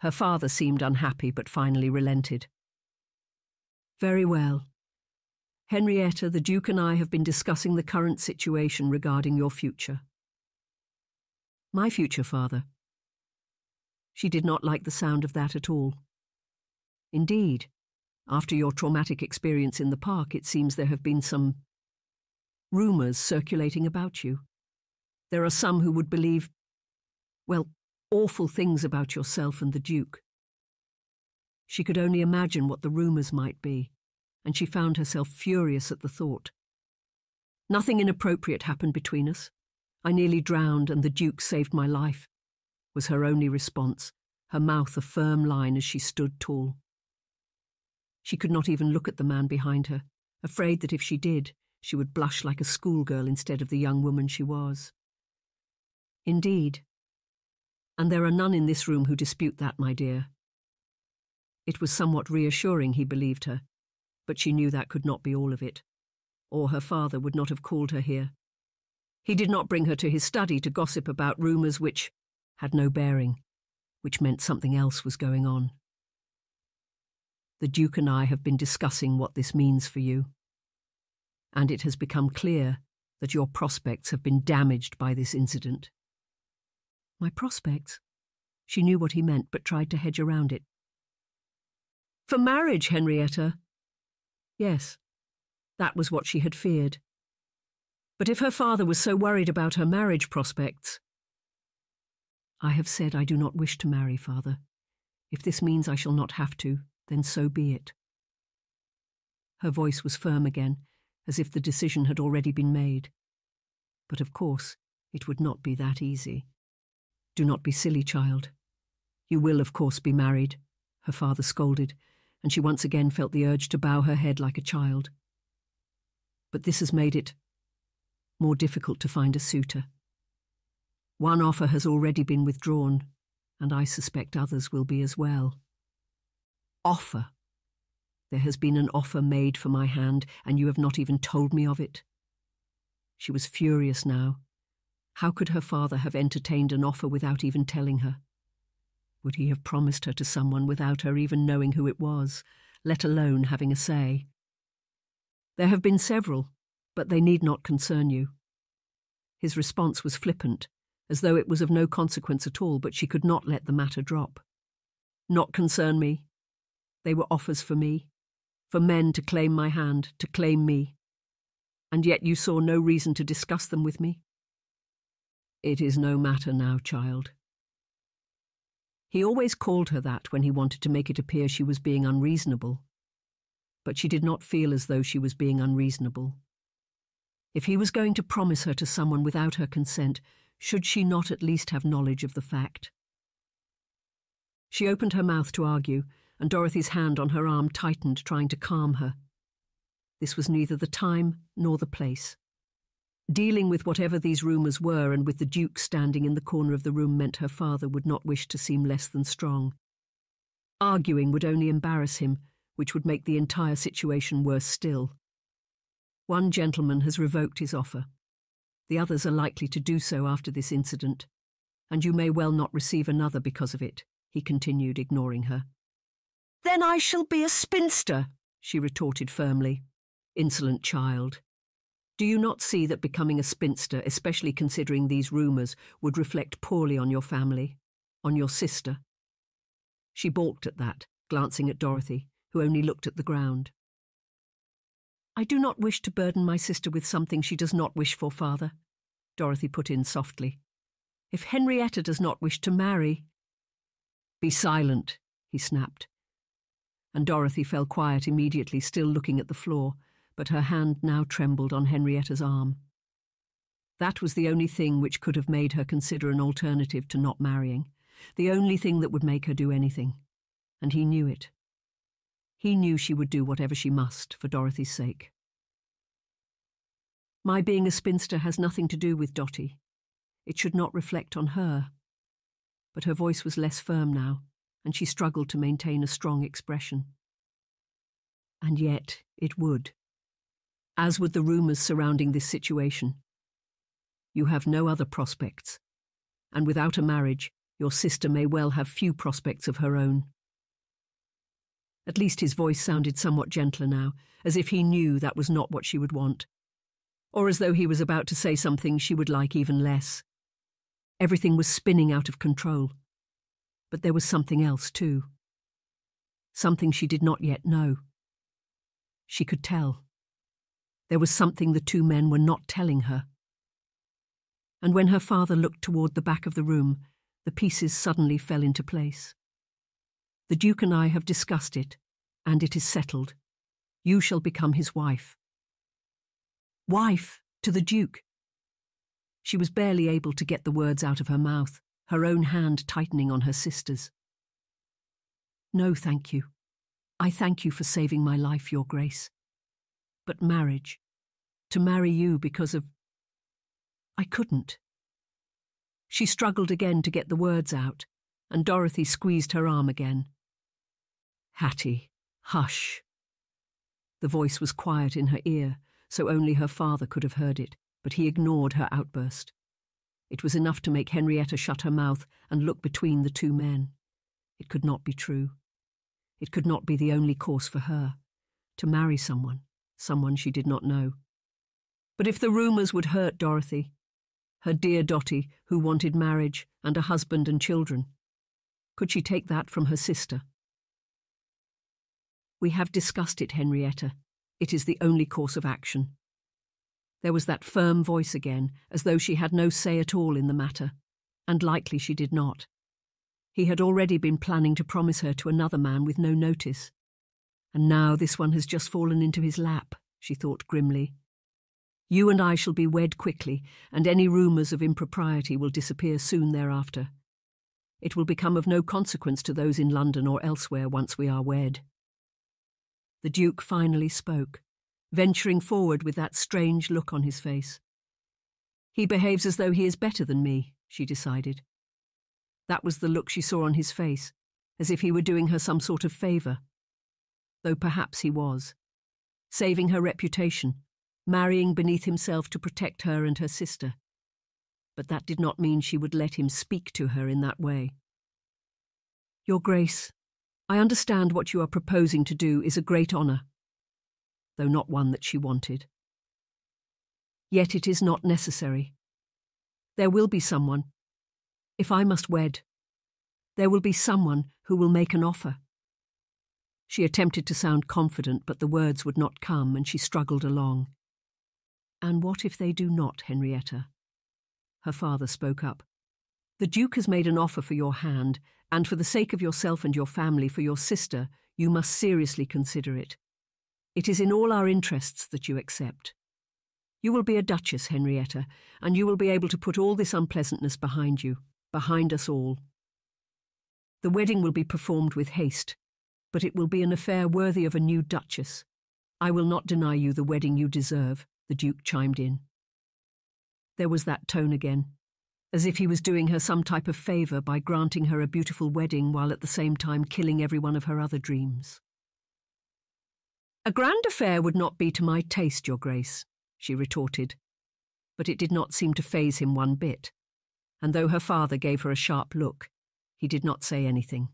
Her father seemed unhappy, but finally relented. Very well. Henrietta, the Duke and I have been discussing the current situation regarding your future. My future, father. She did not like the sound of that at all. Indeed, after your traumatic experience in the park, it seems there have been some rumours circulating about you. There are some who would believe, well, awful things about yourself and the Duke. She could only imagine what the rumours might be, and she found herself furious at the thought. Nothing inappropriate happened between us. I nearly drowned and the Duke saved my life, was her only response, her mouth a firm line as she stood tall. She could not even look at the man behind her, afraid that if she did, she would blush like a schoolgirl instead of the young woman she was. Indeed. And there are none in this room who dispute that, my dear. It was somewhat reassuring he believed her, but she knew that could not be all of it, or her father would not have called her here. He did not bring her to his study to gossip about rumours which had no bearing, which meant something else was going on. The Duke and I have been discussing what this means for you, and it has become clear that your prospects have been damaged by this incident. My prospects? She knew what he meant, but tried to hedge around it. For marriage, Henrietta. Yes, that was what she had feared. But if her father was so worried about her marriage prospects... I have said I do not wish to marry, father. If this means I shall not have to, then so be it. Her voice was firm again, as if the decision had already been made. But of course, it would not be that easy. Do not be silly, child. You will, of course, be married, her father scolded, and she once again felt the urge to bow her head like a child. But this has made it more difficult to find a suitor. One offer has already been withdrawn, and I suspect others will be as well. Offer. There has been an offer made for my hand, and you have not even told me of it. She was furious now. How could her father have entertained an offer without even telling her? Would he have promised her to someone without her even knowing who it was, let alone having a say? There have been several, but they need not concern you. His response was flippant, as though it was of no consequence at all, but she could not let the matter drop. Not concern me. They were offers for me, for men to claim my hand, to claim me. And yet you saw no reason to discuss them with me? It is no matter now, child. He always called her that when he wanted to make it appear she was being unreasonable. But she did not feel as though she was being unreasonable. If he was going to promise her to someone without her consent, should she not at least have knowledge of the fact? She opened her mouth to argue, and Dorothy's hand on her arm tightened, trying to calm her. This was neither the time nor the place. Dealing with whatever these rumours were and with the Duke standing in the corner of the room meant her father would not wish to seem less than strong. Arguing would only embarrass him, which would make the entire situation worse still. One gentleman has revoked his offer. The others are likely to do so after this incident, and you may well not receive another because of it, he continued, ignoring her. Then I shall be a spinster, she retorted firmly. Insolent child. Do you not see that becoming a spinster, especially considering these rumours, would reflect poorly on your family, on your sister? She balked at that, glancing at Dorothy, who only looked at the ground. I do not wish to burden my sister with something she does not wish for, father, Dorothy put in softly. If Henrietta does not wish to marry... Be silent, he snapped. And Dorothy fell quiet immediately, still looking at the floor, but her hand now trembled on Henrietta's arm. That was the only thing which could have made her consider an alternative to not marrying, the only thing that would make her do anything. And he knew it. He knew she would do whatever she must for Dorothy's sake. My being a spinster has nothing to do with Dottie. It should not reflect on her. But her voice was less firm now, and she struggled to maintain a strong expression. And yet it would. As would the rumours surrounding this situation. You have no other prospects. and without a marriage, your sister may well have few prospects of her own." At least his voice sounded somewhat gentler now, as if he knew that was not what she would want, or as though he was about to say something she would like even less. Everything was spinning out of control. But there was something else too. Something she did not yet know. She could tell. There was something the two men were not telling her. And when her father looked toward the back of the room, the pieces suddenly fell into place. "The Duke and I have discussed it, and it is settled. You shall become his wife." Wife to the Duke! She was barely able to get the words out of her mouth, her own hand tightening on her sister's. "No, thank you. I thank you for saving my life, Your Grace. But marriage, to marry you because of... I couldn't." She struggled again to get the words out, and Dorothy squeezed her arm again. "Hattie, hush." The voice was quiet in her ear, so only her father could have heard it, but he ignored her outburst. It was enough to make Henrietta shut her mouth and look between the two men. It could not be true. It could not be the only course for her, to marry someone, someone she did not know. But if the rumours would hurt Dorothy, her dear Dottie, who wanted marriage and a husband and children, could she take that from her sister? "We have discussed it, Henrietta. It is the only course of action." There was that firm voice again, as though she had no say at all in the matter, and likely she did not. He had already been planning to promise her to another man with no notice. And now this one has just fallen into his lap, she thought grimly. "You and I shall be wed quickly, and any rumours of impropriety will disappear soon thereafter. It will become of no consequence to those in London or elsewhere once we are wed." The Duke finally spoke, venturing forward with that strange look on his face. "He behaves as though he is better than me," she decided. That was the look she saw on his face, as if he were doing her some sort of favour. Though perhaps he was. Saving her reputation, marrying beneath himself to protect her and her sister. But that did not mean she would let him speak to her in that way. "Your Grace, I understand what you are proposing to do is a great honour," though not one that she wanted. "Yet it is not necessary. There will be someone. If I must wed, there will be someone who will make an offer." She attempted to sound confident, but the words would not come, and she struggled along. "And what if they do not, Henrietta?" Her father spoke up. "The Duke has made an offer for your hand, and for the sake of yourself and your family, for your sister, you must seriously consider it. It is in all our interests that you accept. You will be a Duchess, Henrietta, and you will be able to put all this unpleasantness behind you, behind us all. The wedding will be performed with haste, but it will be an affair worthy of a new Duchess. I will not deny you the wedding you deserve," the Duke chimed in. There was that tone again, as if he was doing her some type of favour by granting her a beautiful wedding while at the same time killing every one of her other dreams. "A grand affair would not be to my taste, Your Grace," she retorted, but it did not seem to faze him one bit, and though her father gave her a sharp look, he did not say anything.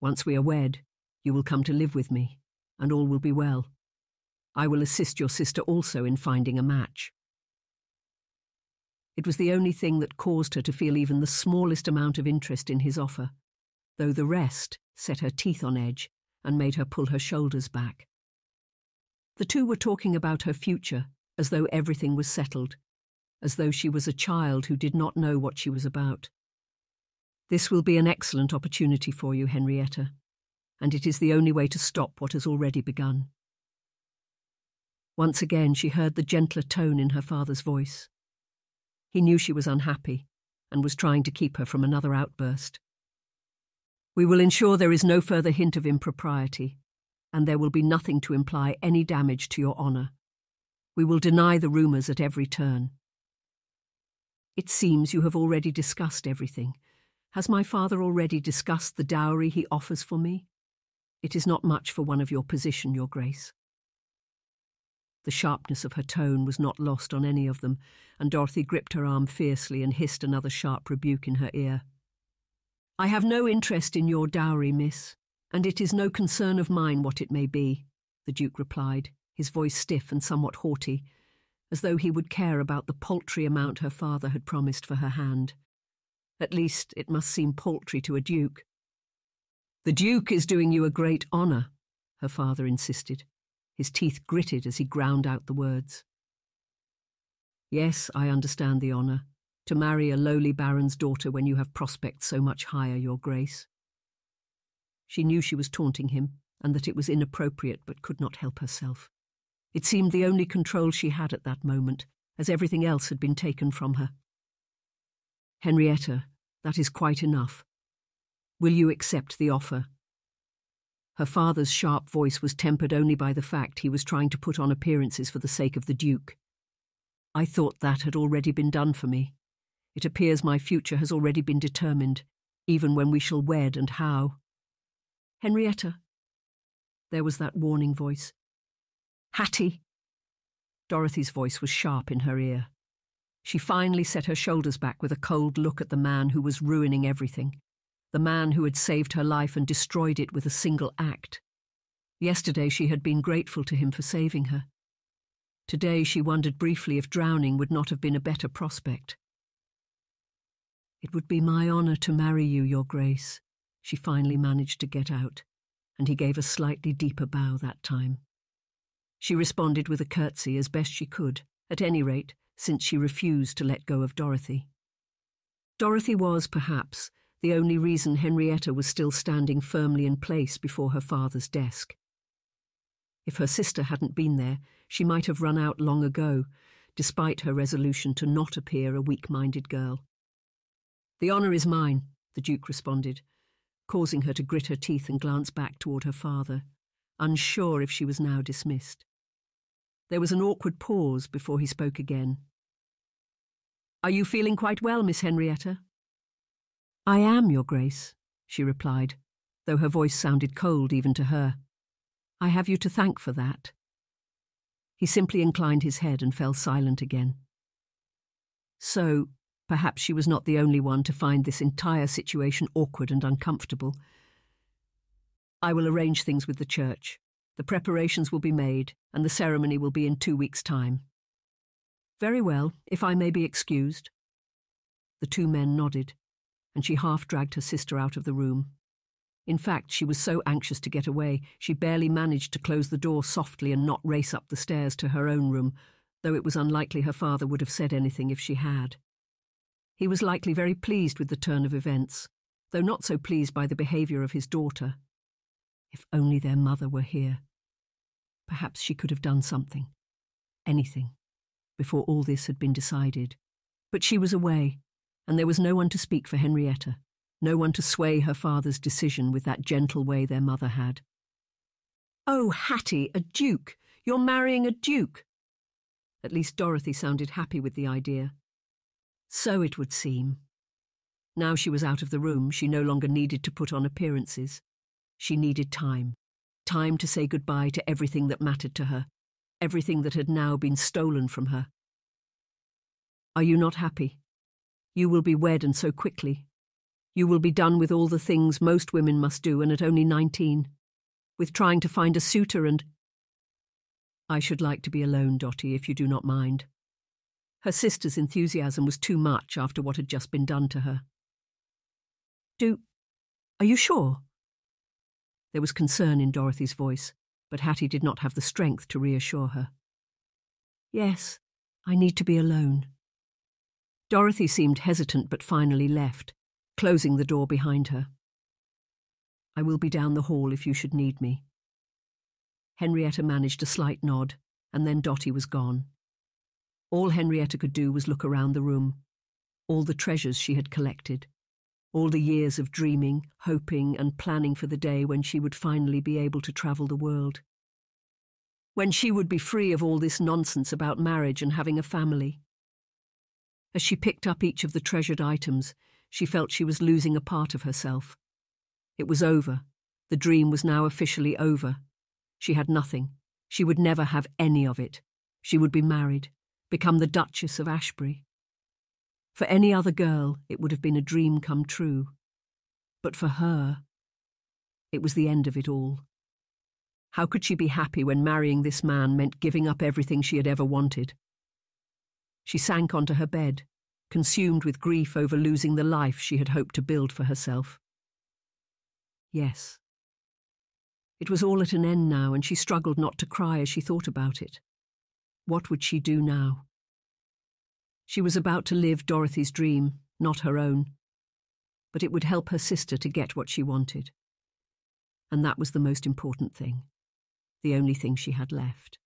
"Once we are wed, you will come to live with me, and all will be well. I will assist your sister also in finding a match." It was the only thing that caused her to feel even the smallest amount of interest in his offer, though the rest set her teeth on edge and made her pull her shoulders back. The two were talking about her future, as though everything was settled, as though she was a child who did not know what she was about. "This will be an excellent opportunity for you, Henrietta, and it is the only way to stop what has already begun." Once again she heard the gentler tone in her father's voice. He knew she was unhappy, and was trying to keep her from another outburst. "We will ensure there is no further hint of impropriety, and there will be nothing to imply any damage to your honour. We will deny the rumours at every turn. It seems you have already discussed everything. Has my father already discussed the dowry he offers for me? It is not much for one of your position, Your Grace." The sharpness of her tone was not lost on any of them, and Dorothy gripped her arm fiercely and hissed another sharp rebuke in her ear. "I have no interest in your dowry, miss, and it is no concern of mine what it may be," the Duke replied, his voice stiff and somewhat haughty, as though he would care about the paltry amount her father had promised for her hand. At least it must seem paltry to a duke. "The Duke is doing you a great honour," her father insisted. His teeth gritted as he ground out the words. "Yes, I understand the honour, to marry a lowly baron's daughter when you have prospects so much higher, Your Grace." She knew she was taunting him, and that it was inappropriate, but could not help herself. It seemed the only control she had at that moment, as everything else had been taken from her. "Henrietta, that is quite enough. Will you accept the offer?" Her father's sharp voice was tempered only by the fact he was trying to put on appearances for the sake of the Duke. "I thought that had already been done for me. It appears my future has already been determined, even when we shall wed and how." "Henrietta." There was that warning voice. "Hattie." Dorothy's voice was sharp in her ear. She finally set her shoulders back with a cold look at the man who was ruining everything, the man who had saved her life and destroyed it with a single act. Yesterday she had been grateful to him for saving her. Today she wondered briefly if drowning would not have been a better prospect. "It would be my honour to marry you, Your Grace," she finally managed to get out, and he gave a slightly deeper bow that time. She responded with a curtsy as best she could, at any rate, since she refused to let go of Dorothy. Dorothy was, perhaps, the only reason Henrietta was still standing firmly in place before her father's desk. If her sister hadn't been there, she might have run out long ago, despite her resolution to not appear a weak-minded girl. "The honour is mine," the Duke responded, causing her to grit her teeth and glance back toward her father, unsure if she was now dismissed. There was an awkward pause before he spoke again. "Are you feeling quite well, Miss Henrietta?" "I am, Your Grace," she replied, though her voice sounded cold even to her. "I have you to thank for that." He simply inclined his head and fell silent again. So, perhaps she was not the only one to find this entire situation awkward and uncomfortable. "I will arrange things with the church. The preparations will be made, and the ceremony will be in 2 weeks' time." "Very well, if I may be excused." The two men nodded, and she half dragged her sister out of the room. In fact, she was so anxious to get away, she barely managed to close the door softly and not race up the stairs to her own room, though it was unlikely her father would have said anything if she had. He was likely very pleased with the turn of events, though not so pleased by the behaviour of his daughter. If only their mother were here. Perhaps she could have done something, anything, before all this had been decided. But she was away, and there was no one to speak for Henrietta, no one to sway her father's decision with that gentle way their mother had. "Oh, Hattie, a duke! You're marrying a duke!" At least Dorothy sounded happy with the idea. So it would seem. Now she was out of the room, she no longer needed to put on appearances. She needed time. Time to say goodbye to everything that mattered to her, everything that had now been stolen from her. "Are you not happy? You will be wed, and so quickly. You will be done with all the things most women must do, and at only 19. With trying to find a suitor and—" "I should like to be alone, Dottie, if you do not mind." Her sister's enthusiasm was too much after what had just been done to her. Are you sure?" There was concern in Dorothy's voice, but Hattie did not have the strength to reassure her. "Yes, I need to be alone." Dorothy seemed hesitant but finally left, closing the door behind her. "I will be down the hall if you should need me." Henrietta managed a slight nod, and then Dottie was gone. All Henrietta could do was look around the room, all the treasures she had collected, all the years of dreaming, hoping, and planning for the day when she would finally be able to travel the world, when she would be free of all this nonsense about marriage and having a family. As she picked up each of the treasured items, she felt she was losing a part of herself. It was over. The dream was now officially over. She had nothing. She would never have any of it, She would be married, become the Duchess of Ashbury. For any other girl, it would have been a dream come true. But for her, it was the end of it all. How could she be happy when marrying this man meant giving up everything she had ever wanted? She sank onto her bed, consumed with grief over losing the life she had hoped to build for herself. Yes. It was all at an end now, and she struggled not to cry as she thought about it. What would she do now? She was about to live Dorothy's dream, not her own. But it would help her sister to get what she wanted. And that was the most important thing, the only thing she had left.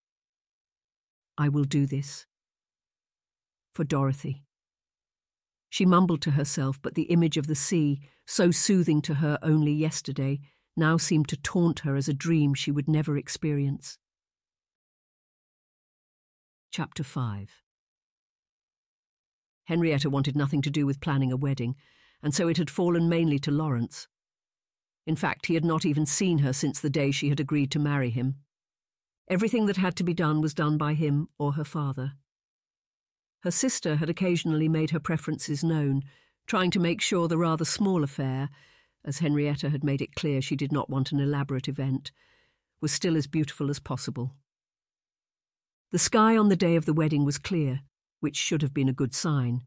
I will do this. For Dorothy. She mumbled to herself, but the image of the sea, so soothing to her only yesterday, now seemed to taunt her as a dream she would never experience. Chapter 5. Henrietta wanted nothing to do with planning a wedding, and so it had fallen mainly to Lawrence. In fact, he had not even seen her since the day she had agreed to marry him. Everything that had to be done was done by him or her father. Her sister had occasionally made her preferences known, trying to make sure the rather small affair, as Henrietta had made it clear she did not want an elaborate event, was still as beautiful as possible. The sky on the day of the wedding was clear, which should have been a good sign,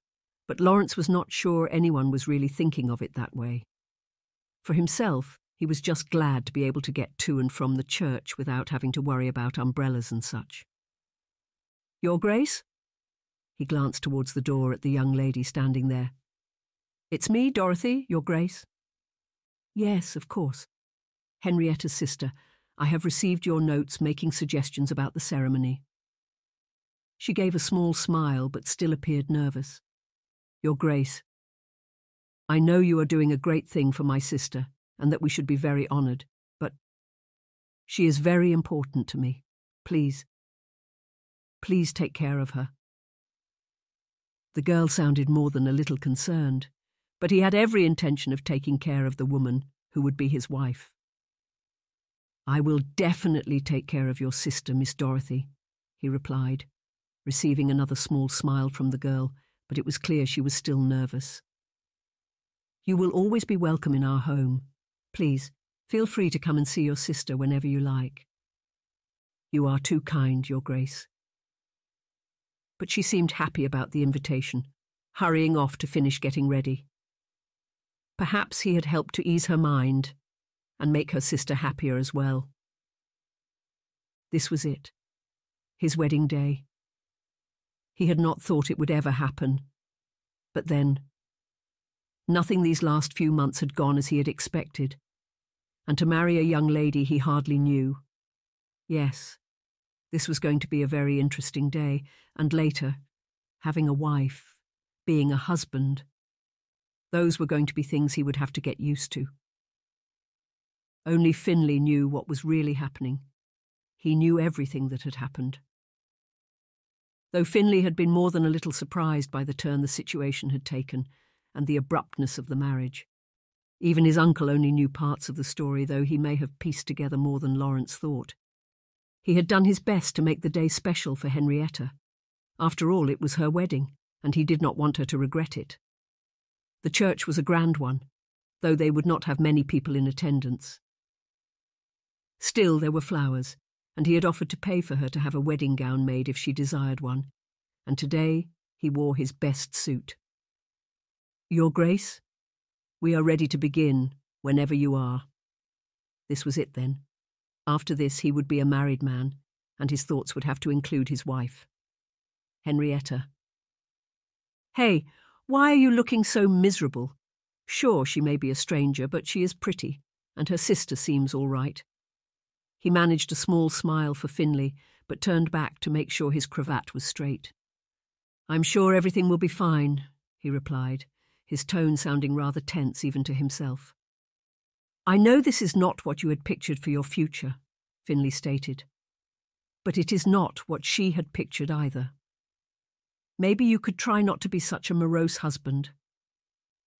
but Lawrence was not sure anyone was really thinking of it that way. For himself, he was just glad to be able to get to and from the church without having to worry about umbrellas and such. "Your Grace?" He glanced towards the door at the young lady standing there. "It's me, Dorothy, Your Grace." "Yes, of course. Henrietta's sister, I have received your notes making suggestions about the ceremony." She gave a small smile but still appeared nervous. "Your Grace, I know you are doing a great thing for my sister and that we should be very honoured, but she is very important to me. Please take care of her." The girl sounded more than a little concerned, but he had every intention of taking care of the woman who would be his wife. "I will definitely take care of your sister, Miss Dorothy," he replied, receiving another small smile from the girl, but it was clear she was still nervous. "You will always be welcome in our home. Please, feel free to come and see your sister whenever you like." "You are too kind, Your Grace." But she seemed happy about the invitation, hurrying off to finish getting ready. Perhaps he had helped to ease her mind and make her sister happier as well. This was it, his wedding day. He had not thought it would ever happen. But then, nothing these last few months had gone as he had expected, and to marry a young lady he hardly knew. Yes. This was going to be a very interesting day, and later, having a wife, being a husband. Those were going to be things he would have to get used to. Only Finlay knew what was really happening. He knew everything that had happened. Though Finlay had been more than a little surprised by the turn the situation had taken and the abruptness of the marriage. Even his uncle only knew parts of the story, though he may have pieced together more than Lawrence thought. He had done his best to make the day special for Henrietta. After all, it was her wedding, and he did not want her to regret it. The church was a grand one, though they would not have many people in attendance. Still, there were flowers, and he had offered to pay for her to have a wedding gown made if she desired one, and today he wore his best suit. "Your Grace, we are ready to begin whenever you are." This was it then. After this, he would be a married man, and his thoughts would have to include his wife. Henrietta. "Hey, why are you looking so miserable? Sure, she may be a stranger, but she is pretty, and her sister seems all right." He managed a small smile for Finlay, but turned back to make sure his cravat was straight. "I'm sure everything will be fine," he replied, his tone sounding rather tense even to himself. "I know this is not what you had pictured for your future," Finlay stated. "But it is not what she had pictured either. Maybe you could try not to be such a morose husband.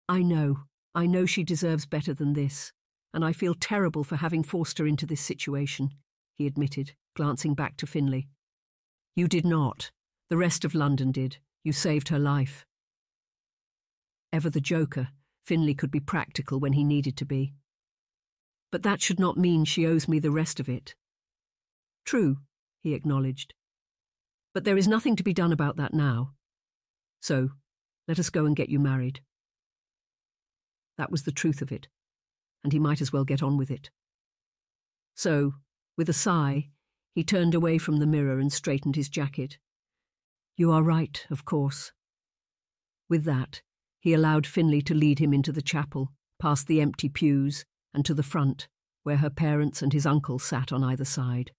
I know she deserves better than this, and I feel terrible for having forced her into this situation," he admitted, glancing back to Finlay. You did not. The rest of London did. You saved her life. Ever the joker, Finlay could be practical when he needed to be. But that should not mean she owes me the rest of it. True, he acknowledged. But there is nothing to be done about that now. So, let us go and get you married. That was the truth of it, and he might as well get on with it. So, with a sigh, he turned away from the mirror and straightened his jacket. You are right, of course. With that, he allowed Finlay to lead him into the chapel, past the empty pews, and to the front, where her parents and his uncle sat on either side.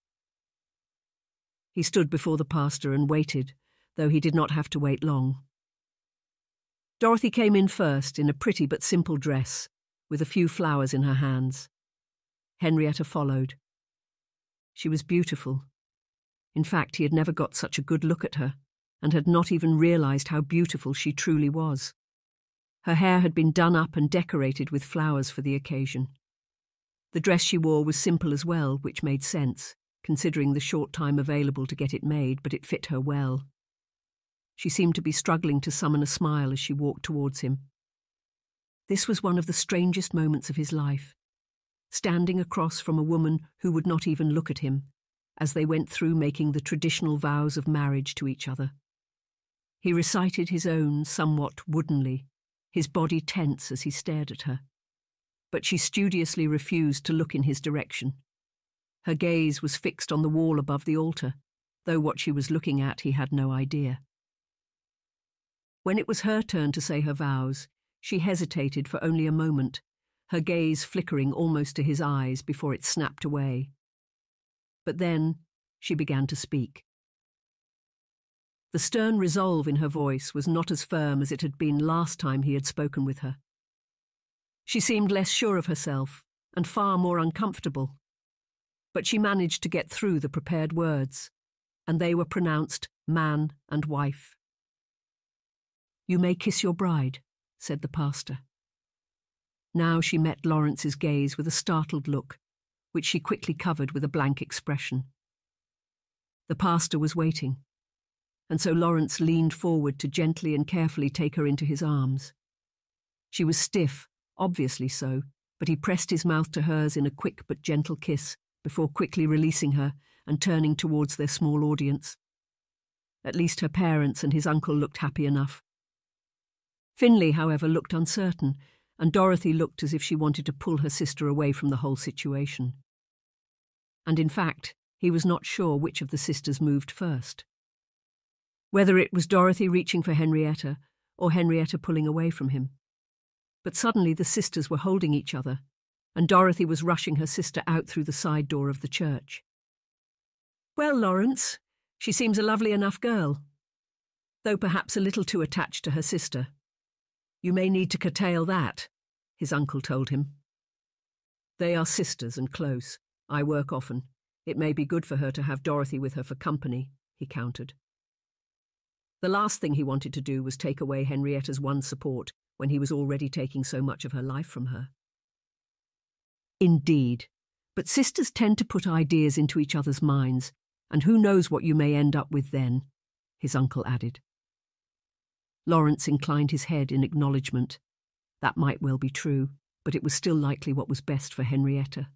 He stood before the pastor and waited, though he did not have to wait long. Dorothy came in first, in a pretty but simple dress, with a few flowers in her hands. Henrietta followed. She was beautiful. In fact, he had never got such a good look at her, and had not even realized how beautiful she truly was. Her hair had been done up and decorated with flowers for the occasion. The dress she wore was simple as well, which made sense, considering the short time available to get it made, but it fit her well. She seemed to be struggling to summon a smile as she walked towards him. This was one of the strangest moments of his life, standing across from a woman who would not even look at him, as they went through making the traditional vows of marriage to each other. He recited his own somewhat woodenly, his body tense as he stared at her. But she studiously refused to look in his direction. Her gaze was fixed on the wall above the altar, though what she was looking at he had no idea. When it was her turn to say her vows, she hesitated for only a moment, her gaze flickering almost to his eyes before it snapped away. But then she began to speak. The stern resolve in her voice was not as firm as it had been last time he had spoken with her. She seemed less sure of herself and far more uncomfortable, but she managed to get through the prepared words, and they were pronounced man and wife. You may kiss your bride, said the pastor. Now she met Lawrence's gaze with a startled look, which she quickly covered with a blank expression. The pastor was waiting, and so Lawrence leaned forward to gently and carefully take her into his arms. She was stiff, obviously so, but he pressed his mouth to hers in a quick but gentle kiss before quickly releasing her and turning towards their small audience. At least her parents and his uncle looked happy enough. Finlay, however, looked uncertain, and Dorothy looked as if she wanted to pull her sister away from the whole situation. And in fact, he was not sure which of the sisters moved first. Whether it was Dorothy reaching for Henrietta, or Henrietta pulling away from him. But suddenly the sisters were holding each other, and Dorothy was rushing her sister out through the side door of the church. Well, Lawrence, she seems a lovely enough girl, though perhaps a little too attached to her sister. You may need to curtail that, his uncle told him. They are sisters and close. I work often. It may be good for her to have Dorothy with her for company, he countered. The last thing he wanted to do was take away Henrietta's one support when he was already taking so much of her life from her. Indeed, but sisters tend to put ideas into each other's minds, and who knows what you may end up with then, his uncle added. Lawrence inclined his head in acknowledgement. That might well be true, but it was still likely what was best for Henrietta.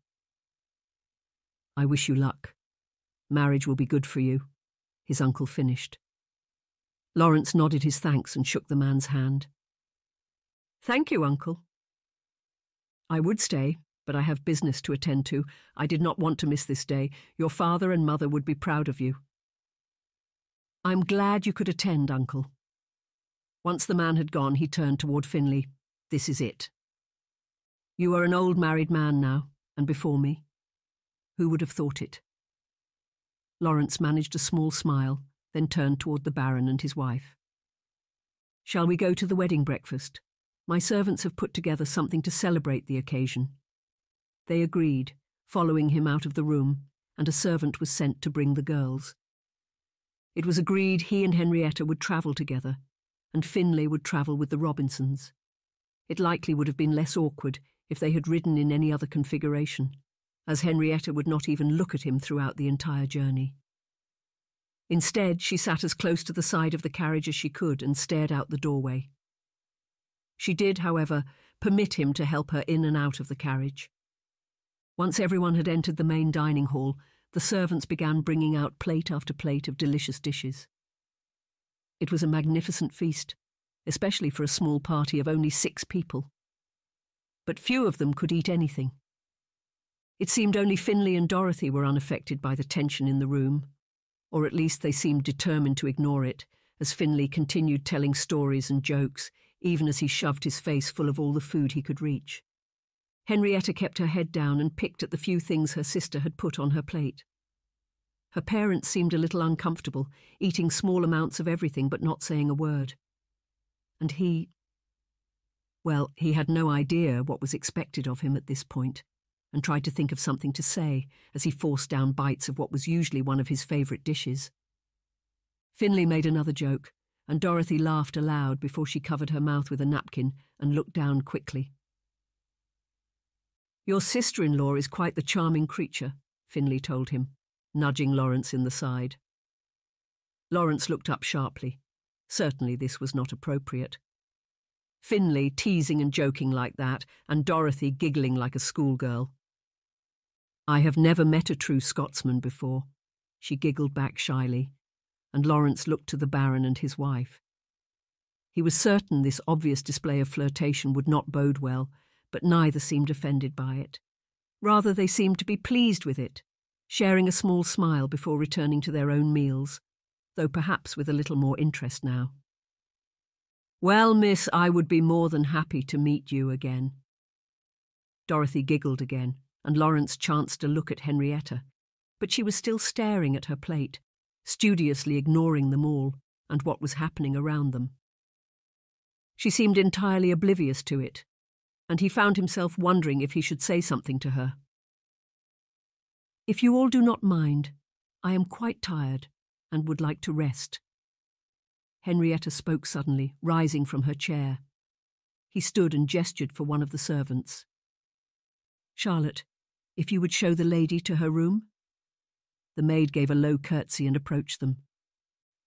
I wish you luck. Marriage will be good for you, his uncle finished. Lawrence nodded his thanks and shook the man's hand. Thank you, Uncle. I would stay, but I have business to attend to. I did not want to miss this day. Your father and mother would be proud of you. I'm glad you could attend, Uncle. Once the man had gone, he turned toward Finlay. This is it. You are an old married man now, and before me. Who would have thought it? Lawrence managed a small smile, then turned toward the Baron and his wife. Shall we go to the wedding breakfast? My servants have put together something to celebrate the occasion. They agreed, following him out of the room, and a servant was sent to bring the girls. It was agreed he and Henrietta would travel together, and Finlay would travel with the Robinsons. It likely would have been less awkward if they had ridden in any other configuration, as Henrietta would not even look at him throughout the entire journey. Instead, she sat as close to the side of the carriage as she could and stared out the doorway. She did, however, permit him to help her in and out of the carriage. Once everyone had entered the main dining hall, the servants began bringing out plate after plate of delicious dishes. It was a magnificent feast, especially for a small party of only 6 people. But few of them could eat anything. It seemed only Finlay and Dorothy were unaffected by the tension in the room, or at least they seemed determined to ignore it, as Finlay continued telling stories and jokes, even as he shoved his face full of all the food he could reach. Henrietta kept her head down and picked at the few things her sister had put on her plate. Her parents seemed a little uncomfortable, eating small amounts of everything but not saying a word. And he... well, he had no idea what was expected of him at this point, and tried to think of something to say as he forced down bites of what was usually one of his favourite dishes. Finlay made another joke, and Dorothy laughed aloud before she covered her mouth with a napkin and looked down quickly. "Your sister-in-law is quite the charming creature," Finlay told him, nudging Lawrence in the side. Lawrence looked up sharply. Certainly this was not appropriate. Finlay teasing and joking like that, and Dorothy giggling like a schoolgirl. "I have never met a true Scotsman before," she giggled back shyly, and Lawrence looked to the Baron and his wife. He was certain this obvious display of flirtation would not bode well, but neither seemed offended by it. Rather, they seemed to be pleased with it, sharing a small smile before returning to their own meals, though perhaps with a little more interest now. "Well, miss, I would be more than happy to meet you again." Dorothy giggled again, and Lawrence chanced a look at Henrietta, but she was still staring at her plate, studiously ignoring them all and what was happening around them. She seemed entirely oblivious to it, and he found himself wondering if he should say something to her. "If you all do not mind, I am quite tired and would like to rest." Henrietta spoke suddenly, rising from her chair. He stood and gestured for one of the servants. "Charlotte, if you would show the lady to her room?" The maid gave a low curtsy and approached them.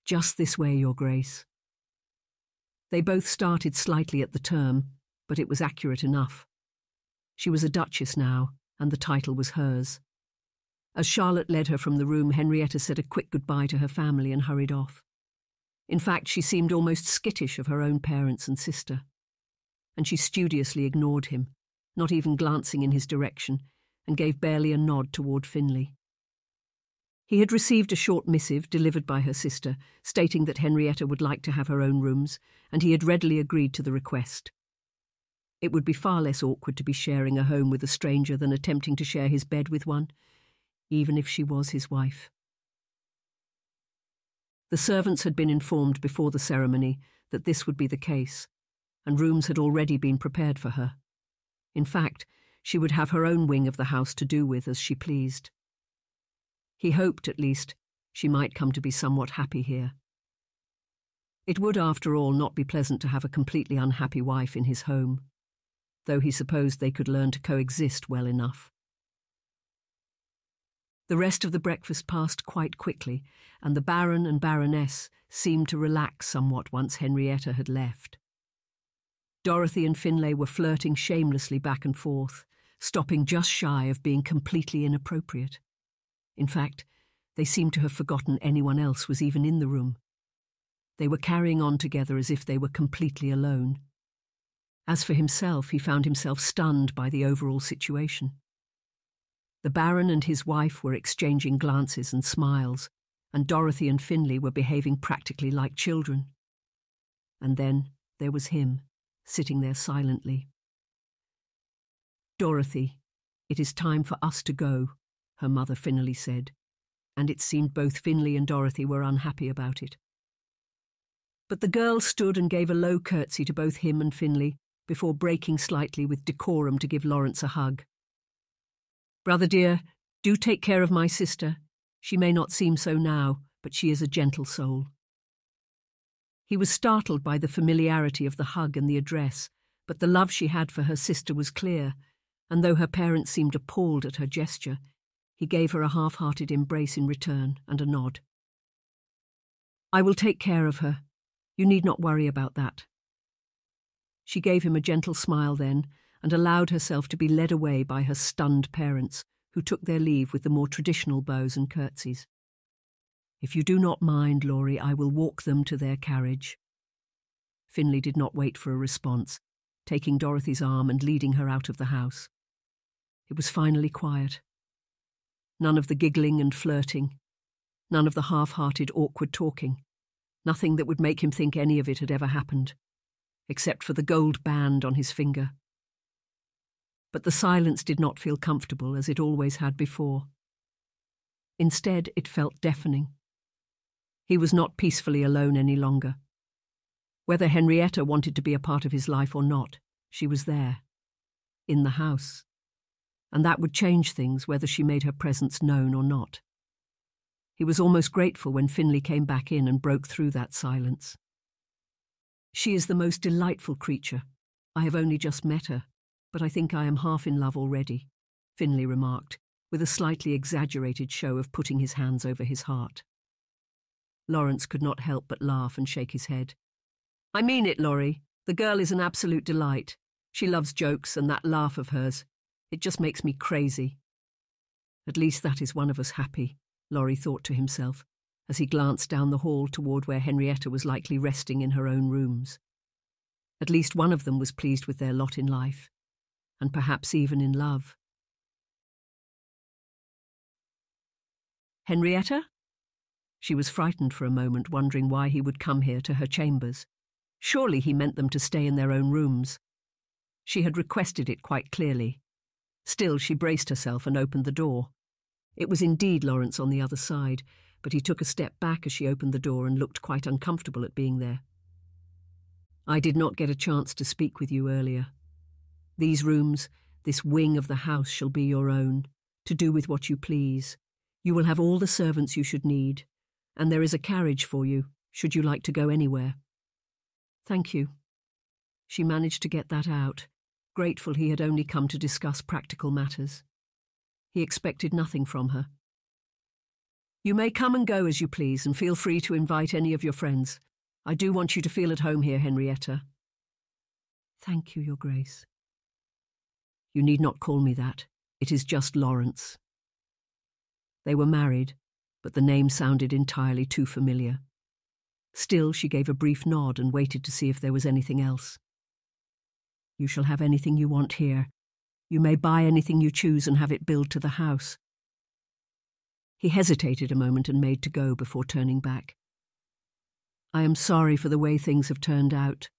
"Just this way, Your Grace." They both started slightly at the term, but it was accurate enough. She was a duchess now, and the title was hers. As Charlotte led her from the room, Henrietta said a quick goodbye to her family and hurried off. In fact, she seemed almost skittish of her own parents and sister. And she studiously ignored him, not even glancing in his direction, and gave barely a nod toward Finlay. He had received a short missive delivered by her sister, stating that Henrietta would like to have her own rooms, and he had readily agreed to the request. It would be far less awkward to be sharing a home with a stranger than attempting to share his bed with one, even if she was his wife. The servants had been informed before the ceremony that this would be the case, and rooms had already been prepared for her. In fact, she would have her own wing of the house to do with as she pleased. He hoped, at least, she might come to be somewhat happy here. It would, after all, not be pleasant to have a completely unhappy wife in his home, though he supposed they could learn to coexist well enough. The rest of the breakfast passed quite quickly, and the Baron and Baroness seemed to relax somewhat once Henrietta had left. Dorothy and Finlay were flirting shamelessly back and forth, stopping just shy of being completely inappropriate. In fact, they seemed to have forgotten anyone else was even in the room. They were carrying on together as if they were completely alone. As for himself, he found himself stunned by the overall situation. The Baron and his wife were exchanging glances and smiles, and Dorothy and Finlay were behaving practically like children. And then there was him, sitting there silently. "Dorothy, it is time for us to go," her mother finally said, and it seemed both Finlay and Dorothy were unhappy about it. But the girl stood and gave a low curtsy to both him and Finlay, before breaking slightly with decorum to give Lawrence a hug. "Brother dear, do take care of my sister. She may not seem so now, but she is a gentle soul." He was startled by the familiarity of the hug and the address, but the love she had for her sister was clear, and though her parents seemed appalled at her gesture, he gave her a half-hearted embrace in return and a nod. I will take care of her. You need not worry about that." She gave him a gentle smile then, and allowed herself to be led away by her stunned parents, who took their leave with the more traditional bows and curtsies. "If you do not mind, Laurie, I will walk them to their carriage." Finlay did not wait for a response, taking Dorothy's arm and leading her out of the house. It was finally quiet. None of the giggling and flirting, none of the half-hearted, awkward talking, nothing that would make him think any of it had ever happened, except for the gold band on his finger. But the silence did not feel comfortable as it always had before. Instead, it felt deafening. He was not peacefully alone any longer. Whether Henrietta wanted to be a part of his life or not, she was there, in the house, and that would change things whether she made her presence known or not. He was almost grateful when Finlay came back in and broke through that silence. "She is the most delightful creature. I have only just met her, but I think I am half in love already," Finlay remarked, with a slightly exaggerated show of putting his hands over his heart. Lawrence could not help but laugh and shake his head. "I mean it, Laurie. The girl is an absolute delight. She loves jokes, and that laugh of hers. It just makes me crazy." At least that is one of us happy, Laurie thought to himself, as he glanced down the hall toward where Henrietta was likely resting in her own rooms. At least one of them was pleased with their lot in life, and perhaps even in love. "Henrietta?" She was frightened for a moment, wondering why he would come here to her chambers. Surely he meant them to stay in their own rooms. She had requested it quite clearly. Still, she braced herself and opened the door. It was indeed Lawrence on the other side, but he took a step back as she opened the door and looked quite uncomfortable at being there. "I did not get a chance to speak with you earlier. These rooms, this wing of the house shall be your own, to do with what you please. You will have all the servants you should need, and there is a carriage for you, should you like to go anywhere." "Thank you." She managed to get that out, grateful he had only come to discuss practical matters. He expected nothing from her. "You may come and go as you please, and feel free to invite any of your friends. I do want you to feel at home here, Henrietta." "Thank you, Your Grace." "You need not call me that. It is just Lawrence." They were married, but the name sounded entirely too familiar. Still, she gave a brief nod and waited to see if there was anything else. "You shall have anything you want here. You may buy anything you choose and have it billed to the house." He hesitated a moment and made to go before turning back. "I am sorry for the way things have turned out."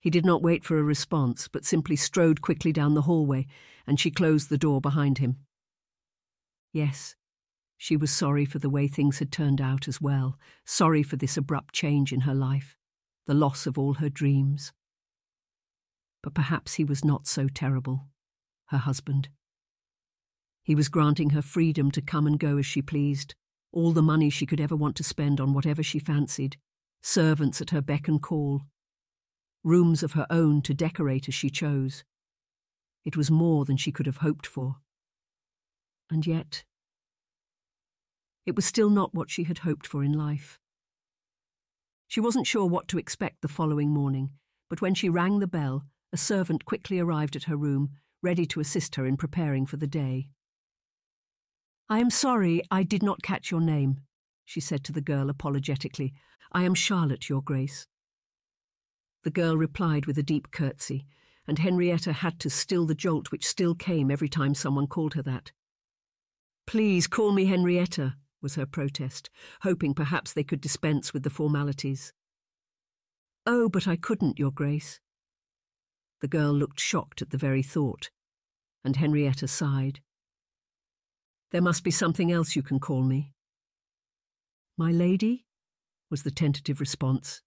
He did not wait for a response, but simply strode quickly down the hallway, and she closed the door behind him. Yes, she was sorry for the way things had turned out as well, sorry for this abrupt change in her life, the loss of all her dreams. But perhaps he was not so terrible, her husband. He was granting her freedom to come and go as she pleased, all the money she could ever want to spend on whatever she fancied, servants at her beck and call, rooms of her own to decorate as she chose. It was more than she could have hoped for. And yet, it was still not what she had hoped for in life. She wasn't sure what to expect the following morning, but when she rang the bell, a servant quickly arrived at her room, ready to assist her in preparing for the day. "I am sorry I did not catch your name," she said to the girl apologetically. "I am Charlotte, Your Grace." The girl replied with a deep curtsy, and Henrietta had to still the jolt which still came every time someone called her that. "Please call me Henrietta," was her protest, hoping perhaps they could dispense with the formalities. "Oh, but I couldn't, Your Grace." The girl looked shocked at the very thought, and Henrietta sighed. "There must be something else you can call me." "My lady?" was the tentative response.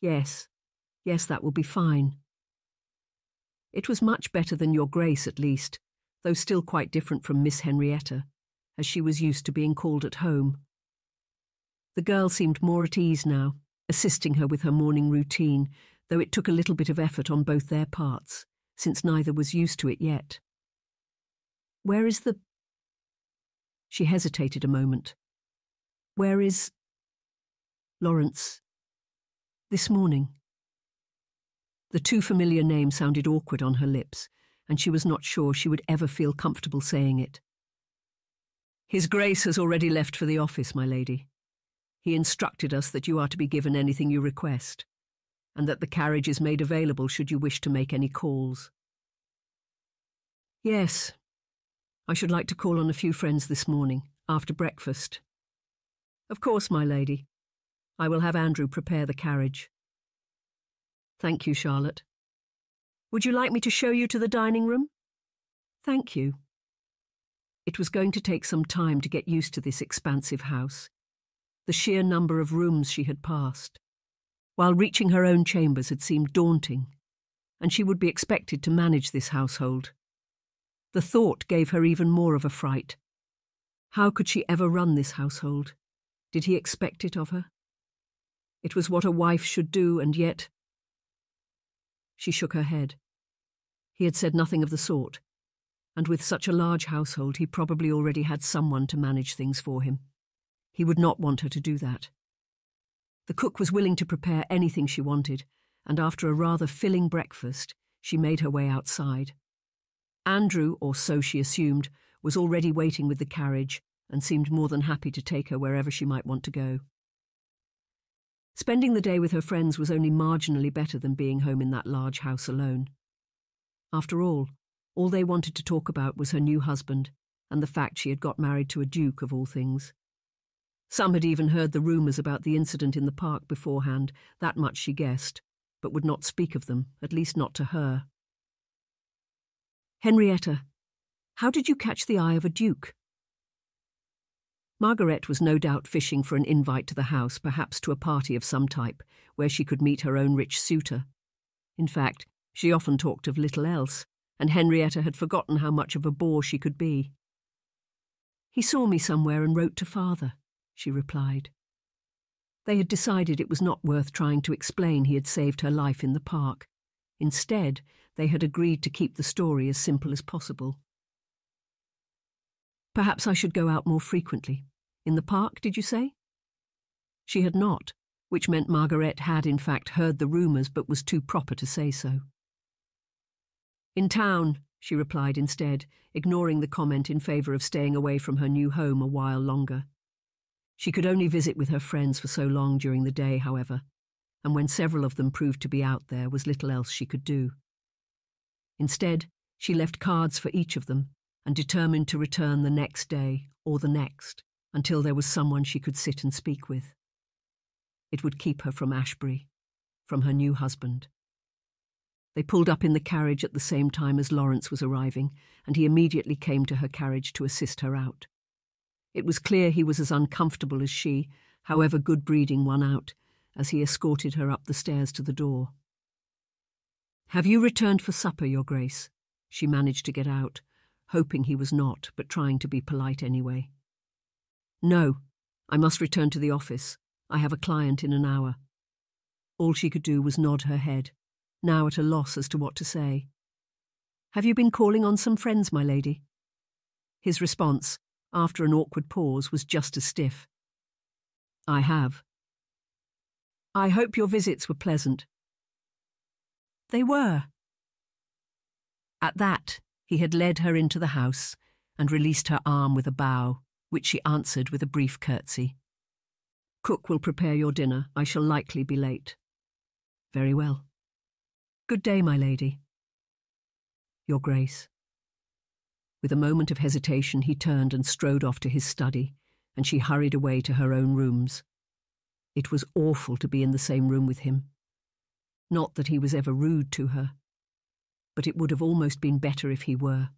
Yes, that will be fine." It was much better than Your Grace, at least, though still quite different from Miss Henrietta, as she was used to being called at home. The girl seemed more at ease now, assisting her with her morning routine, though it took a little bit of effort on both their parts, since neither was used to it yet. "Where is the—" She hesitated a moment. "Where is—" Lawrence. This morning. The too familiar name sounded awkward on her lips, and she was not sure she would ever feel comfortable saying it. His Grace has already left for the office, my lady. He instructed us that you are to be given anything you request, and that the carriage is made available should you wish to make any calls. Yes, I should like to call on a few friends this morning, after breakfast. Of course, my lady. I will have Andrew prepare the carriage. Thank you, Charlotte. Would you like me to show you to the dining room? Thank you. It was going to take some time to get used to this expansive house, the sheer number of rooms she had passed, while reaching her own chambers had seemed daunting, and she would be expected to manage this household. The thought gave her even more of a fright. How could she ever run this household? Did he expect it of her? It was what a wife should do, and yet... She shook her head. He had said nothing of the sort, and with such a large household he probably already had someone to manage things for him. He would not want her to do that. The cook was willing to prepare anything she wanted, and after a rather filling breakfast, she made her way outside. Andrew, or so she assumed, was already waiting with the carriage and seemed more than happy to take her wherever she might want to go. Spending the day with her friends was only marginally better than being home in that large house alone. After all they wanted to talk about was her new husband and the fact she had got married to a duke, of all things. Some had even heard the rumours about the incident in the park beforehand, that much she guessed, but would not speak of them, at least not to her. Henrietta, how did you catch the eye of a duke? Margaret was no doubt fishing for an invite to the house, perhaps to a party of some type, where she could meet her own rich suitor. In fact, she often talked of little else, and Henrietta had forgotten how much of a bore she could be. He saw me somewhere and wrote to father, she replied. They had decided it was not worth trying to explain he had saved her life in the park. Instead, they had agreed to keep the story as simple as possible. Perhaps I should go out more frequently. In the park, did you say? She had not, which meant Margaret had in fact heard the rumours but was too proper to say so. In town, she replied instead, ignoring the comment in favour of staying away from her new home a while longer. She could only visit with her friends for so long during the day, however, and when several of them proved to be out there was little else she could do. Instead, she left cards for each of them, and determined to return the next day, or the next, until there was someone she could sit and speak with. It would keep her from Ashbury, from her new husband. They pulled up in the carriage at the same time as Lawrence was arriving, and he immediately came to her carriage to assist her out. It was clear he was as uncomfortable as she, however good breeding won out, as he escorted her up the stairs to the door. "Have you returned for supper, Your Grace?" she managed to get out, hoping he was not, but trying to be polite anyway. No, I must return to the office. I have a client in an hour. All she could do was nod her head, now at a loss as to what to say. Have you been calling on some friends, my lady? His response, after an awkward pause, was just as stiff. I have. I hope your visits were pleasant. They were. At that, he had led her into the house and released her arm with a bow, which she answered with a brief curtsy. Cook will prepare your dinner. I shall likely be late. Very well. Good day, my lady. Your Grace. With a moment of hesitation, he turned and strode off to his study, and she hurried away to her own rooms. It was awful to be in the same room with him. Not that he was ever rude to her, but it would have almost been better if he were.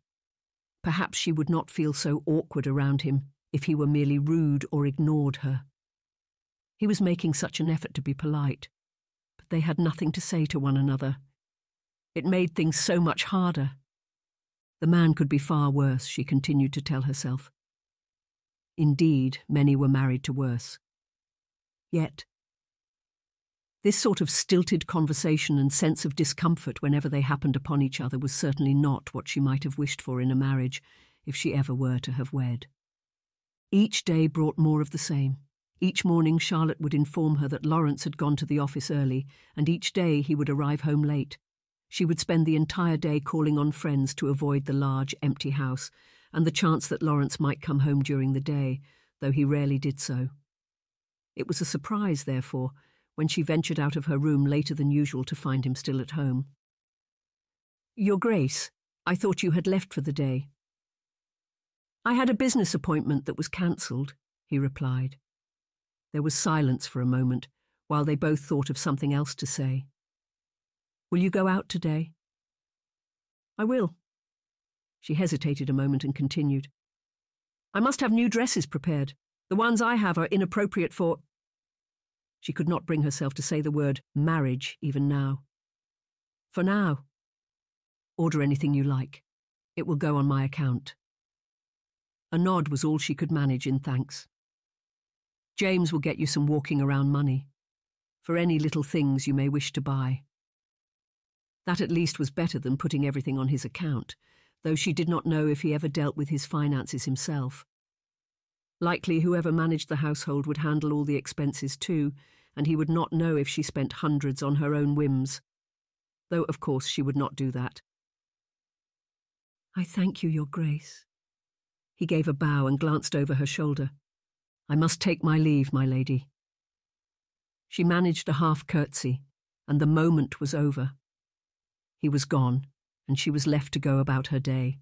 Perhaps she would not feel so awkward around him if he were merely rude or ignored her. He was making such an effort to be polite, but they had nothing to say to one another. It made things so much harder. The man could be far worse, she continued to tell herself. Indeed, many were married to worse. Yet, this sort of stilted conversation and sense of discomfort whenever they happened upon each other was certainly not what she might have wished for in a marriage, if she ever were to have wed. Each day brought more of the same, Each morning Charlotte would inform her that Lawrence had gone to the office early, and each day he would arrive home late. She would spend the entire day calling on friends to avoid the large, empty house, and the chance that Lawrence might come home during the day, though he rarely did so. It was a surprise, therefore, when she ventured out of her room later than usual to find him still at home. "Your Grace, I thought you had left for the day." "I had a business appointment that was cancelled," he replied. There was silence for a moment, while they both thought of something else to say. "Will you go out today?" "I will." She hesitated a moment and continued. "I must have new dresses prepared. The ones I have are inappropriate for—" She could not bring herself to say the word marriage even now. "For now. Order anything you like. It will go on my account." A nod was all she could manage in thanks. "James will get you some walking around money, for any little things you may wish to buy." That at least was better than putting everything on his account, though she did not know if he ever dealt with his finances himself. Likely whoever managed the household would handle all the expenses too, and he would not know if she spent hundreds on her own whims. Though, of course, she would not do that. "I thank you, Your Grace." He gave a bow and glanced over her shoulder. "I must take my leave, my lady." She managed a half-curtsy, and the moment was over. He was gone, and she was left to go about her day.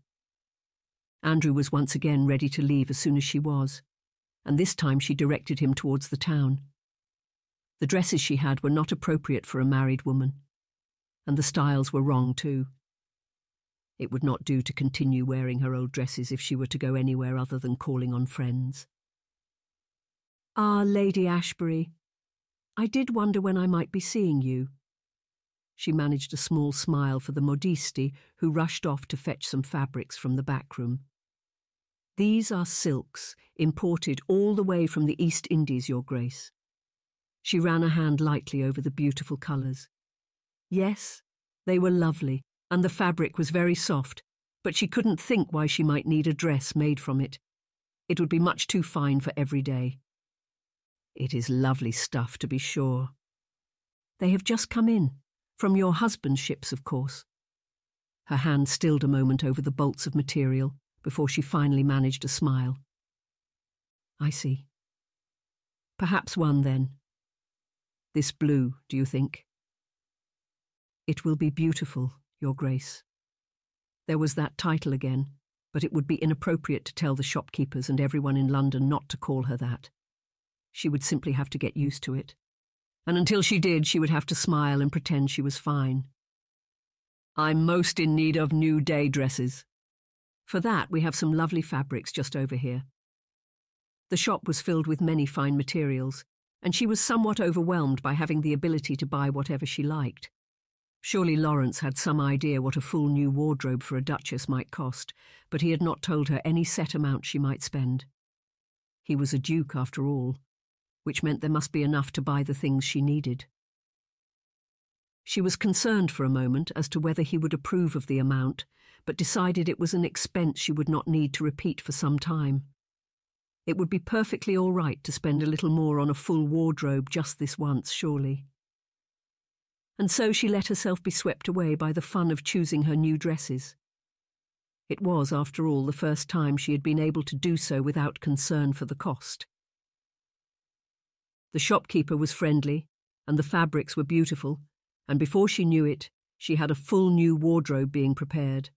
Andrew was once again ready to leave as soon as she was, and this time she directed him towards the town. The dresses she had were not appropriate for a married woman, and the styles were wrong too. It would not do to continue wearing her old dresses if she were to go anywhere other than calling on friends. "Ah, Lady Ashbury, I did wonder when I might be seeing you." She managed a small smile for the modiste, who rushed off to fetch some fabrics from the back room. "These are silks, imported all the way from the East Indies, Your Grace." She ran a hand lightly over the beautiful colours. Yes, they were lovely, and the fabric was very soft, but she couldn't think why she might need a dress made from it. It would be much too fine for every day. It is lovely stuff, to be sure. "They have just come in. From your husband's ships, of course." Her hand stilled a moment over the bolts of material before she finally managed a smile. "I see. Perhaps one, then. This blue, do you think?" "It will be beautiful, Your Grace." There was that title again, but it would be inappropriate to tell the shopkeepers and everyone in London not to call her that. She would simply have to get used to it. And until she did, she would have to smile and pretend she was fine. "I'm most in need of new day dresses. For that, we have some lovely fabrics just over here." The shop was filled with many fine materials, and she was somewhat overwhelmed by having the ability to buy whatever she liked. Surely Lawrence had some idea what a full new wardrobe for a duchess might cost, but he had not told her any set amount she might spend. He was a duke, after all, which meant there must be enough to buy the things she needed. She was concerned for a moment as to whether he would approve of the amount, but decided it was an expense she would not need to repeat for some time. It would be perfectly all right to spend a little more on a full wardrobe just this once, surely. And so she let herself be swept away by the fun of choosing her new dresses. It was, after all, the first time she had been able to do so without concern for the cost. The shopkeeper was friendly, and the fabrics were beautiful, and before she knew it, she had a full new wardrobe being prepared.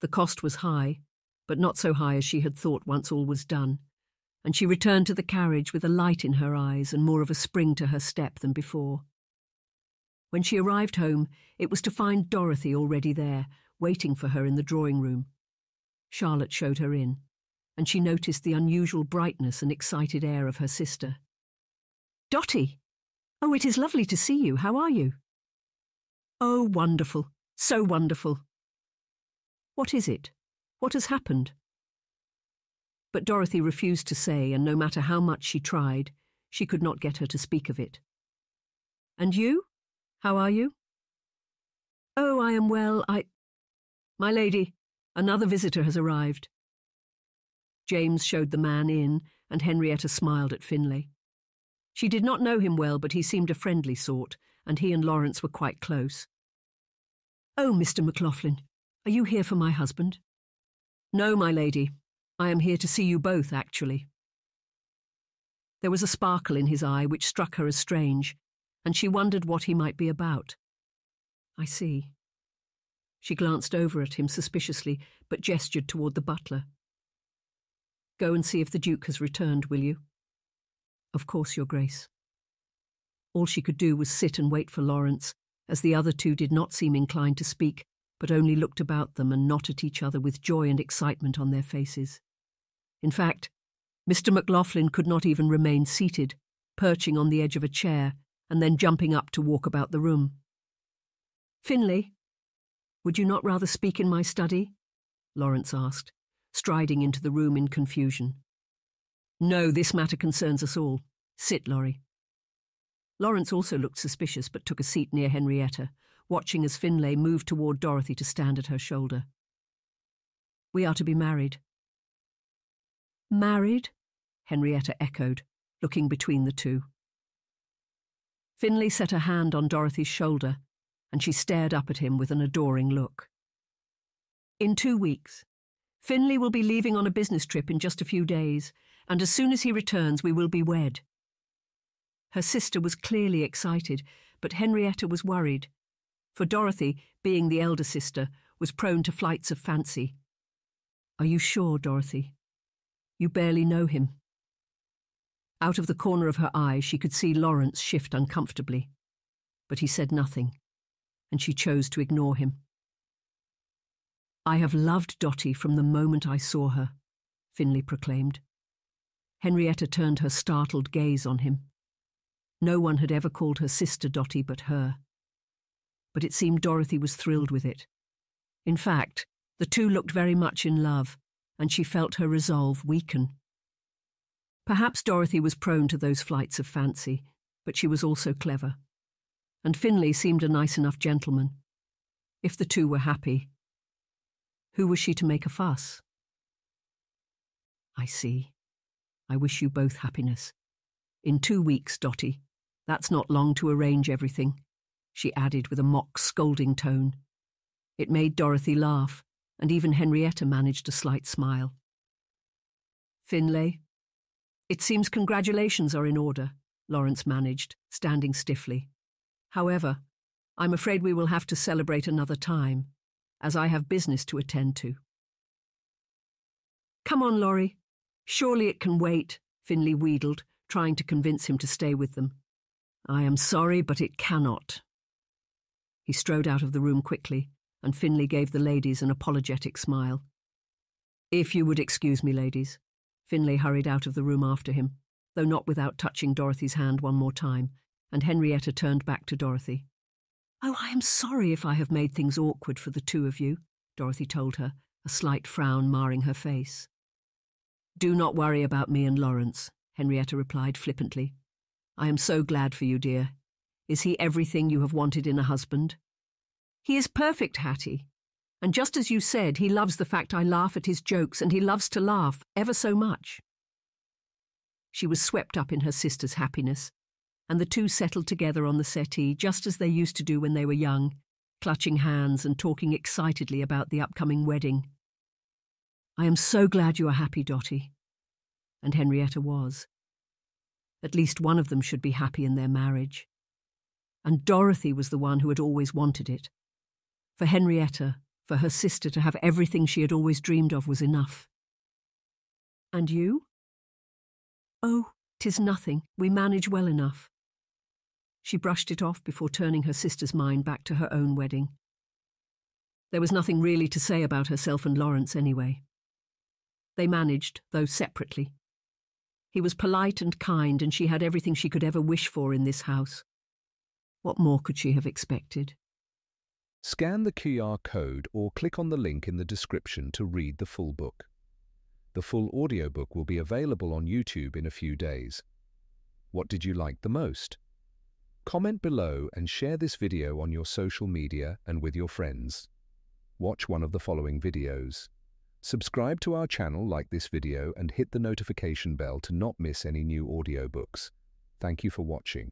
The cost was high, but not so high as she had thought once all was done, and she returned to the carriage with a light in her eyes and more of a spring to her step than before. When she arrived home, it was to find Dorothy already there, waiting for her in the drawing room. Charlotte showed her in, and she noticed the unusual brightness and excited air of her sister. "Dottie! Oh, it is lovely to see you. How are you?" "Oh, wonderful. So wonderful." "What is it? What has happened?" But Dorothy refused to say, and no matter how much she tried, she could not get her to speak of it. "And you? How are you?" "Oh, I am well. My lady, another visitor has arrived." James showed the man in, and Henrietta smiled at Finlay. She did not know him well, but he seemed a friendly sort, and he and Lawrence were quite close. "Oh, Mr. McLaughlin, are you here for my husband?" "No, my lady. I am here to see you both, actually." There was a sparkle in his eye which struck her as strange, and she wondered what he might be about. "I see." She glanced over at him suspiciously, but gestured toward the butler. "Go and see if the Duke has returned, will you?" "Of course, Your Grace." All she could do was sit and wait for Lawrence, as the other two did not seem inclined to speak, but only looked about them and not at each other with joy and excitement on their faces. In fact, Mr. McLaughlin could not even remain seated, perching on the edge of a chair and then jumping up to walk about the room. "Finlay, would you not rather speak in my study?" Lawrence asked, striding into the room in confusion. "No, this matter concerns us all. Sit, Laurie." Lawrence also looked suspicious but took a seat near Henrietta, watching as Finlay moved toward Dorothy to stand at her shoulder. "We are to be married." "Married?" Henrietta echoed, looking between the two. Finlay set a hand on Dorothy's shoulder, and she stared up at him with an adoring look. "In 2 weeks. Finlay will be leaving on a business trip in just a few days, and as soon as he returns we will be wed." Her sister was clearly excited, but Henrietta was worried, for Dorothy, being the elder sister, was prone to flights of fancy. "Are you sure, Dorothy? You barely know him." Out of the corner of her eye she could see Lawrence shift uncomfortably, but he said nothing, and she chose to ignore him. "I have loved Dottie from the moment I saw her," Finlay proclaimed. Henrietta turned her startled gaze on him. No one had ever called her sister Dottie but her. But it seemed Dorothy was thrilled with it. In fact, the two looked very much in love, and she felt her resolve weaken. Perhaps Dorothy was prone to those flights of fancy, but she was also clever. And Finlay seemed a nice enough gentleman. If the two were happy, who was she to make a fuss? "I see. I wish you both happiness. In 2 weeks, Dottie. That's not long to arrange everything," she added with a mock scolding tone. It made Dorothy laugh, and even Henrietta managed a slight smile. "Finlay, it seems congratulations are in order," Lawrence managed, standing stiffly. "However, I'm afraid we will have to celebrate another time, as I have business to attend to." "Come on, Laurie. Surely it can wait," Finlay wheedled, trying to convince him to stay with them. "I am sorry, but it cannot." He strode out of the room quickly, and Finlay gave the ladies an apologetic smile. "If you would excuse me, ladies." Finlay hurried out of the room after him, though not without touching Dorothy's hand one more time, and Henrietta turned back to Dorothy. "Oh, I am sorry if I have made things awkward for the two of you," Dorothy told her, a slight frown marring her face. "Do not worry about me and Lawrence," Henrietta replied flippantly. "I am so glad for you, dear. Is he everything you have wanted in a husband?" "He is perfect, Hattie. And just as you said, he loves the fact I laugh at his jokes, and he loves to laugh ever so much." She was swept up in her sister's happiness, and the two settled together on the settee just as they used to do when they were young, clutching hands and talking excitedly about the upcoming wedding. "I am so glad you are happy, Dottie." And Henrietta was. At least one of them should be happy in their marriage. And Dorothy was the one who had always wanted it. For Henrietta, for her sister to have everything she had always dreamed of was enough. "And you?" "Oh, 'tis nothing. We manage well enough." She brushed it off before turning her sister's mind back to her own wedding. There was nothing really to say about herself and Lawrence anyway. They managed, though separately. He was polite and kind, and she had everything she could ever wish for in this house. What more could she have expected? Scan the QR code or click on the link in the description to read the full book. The full audiobook will be available on YouTube in a few days. What did you like the most? Comment below and share this video on your social media and with your friends. Watch one of the following videos. Subscribe to our channel, like this video, and hit the notification bell to not miss any new audiobooks. Thank you for watching.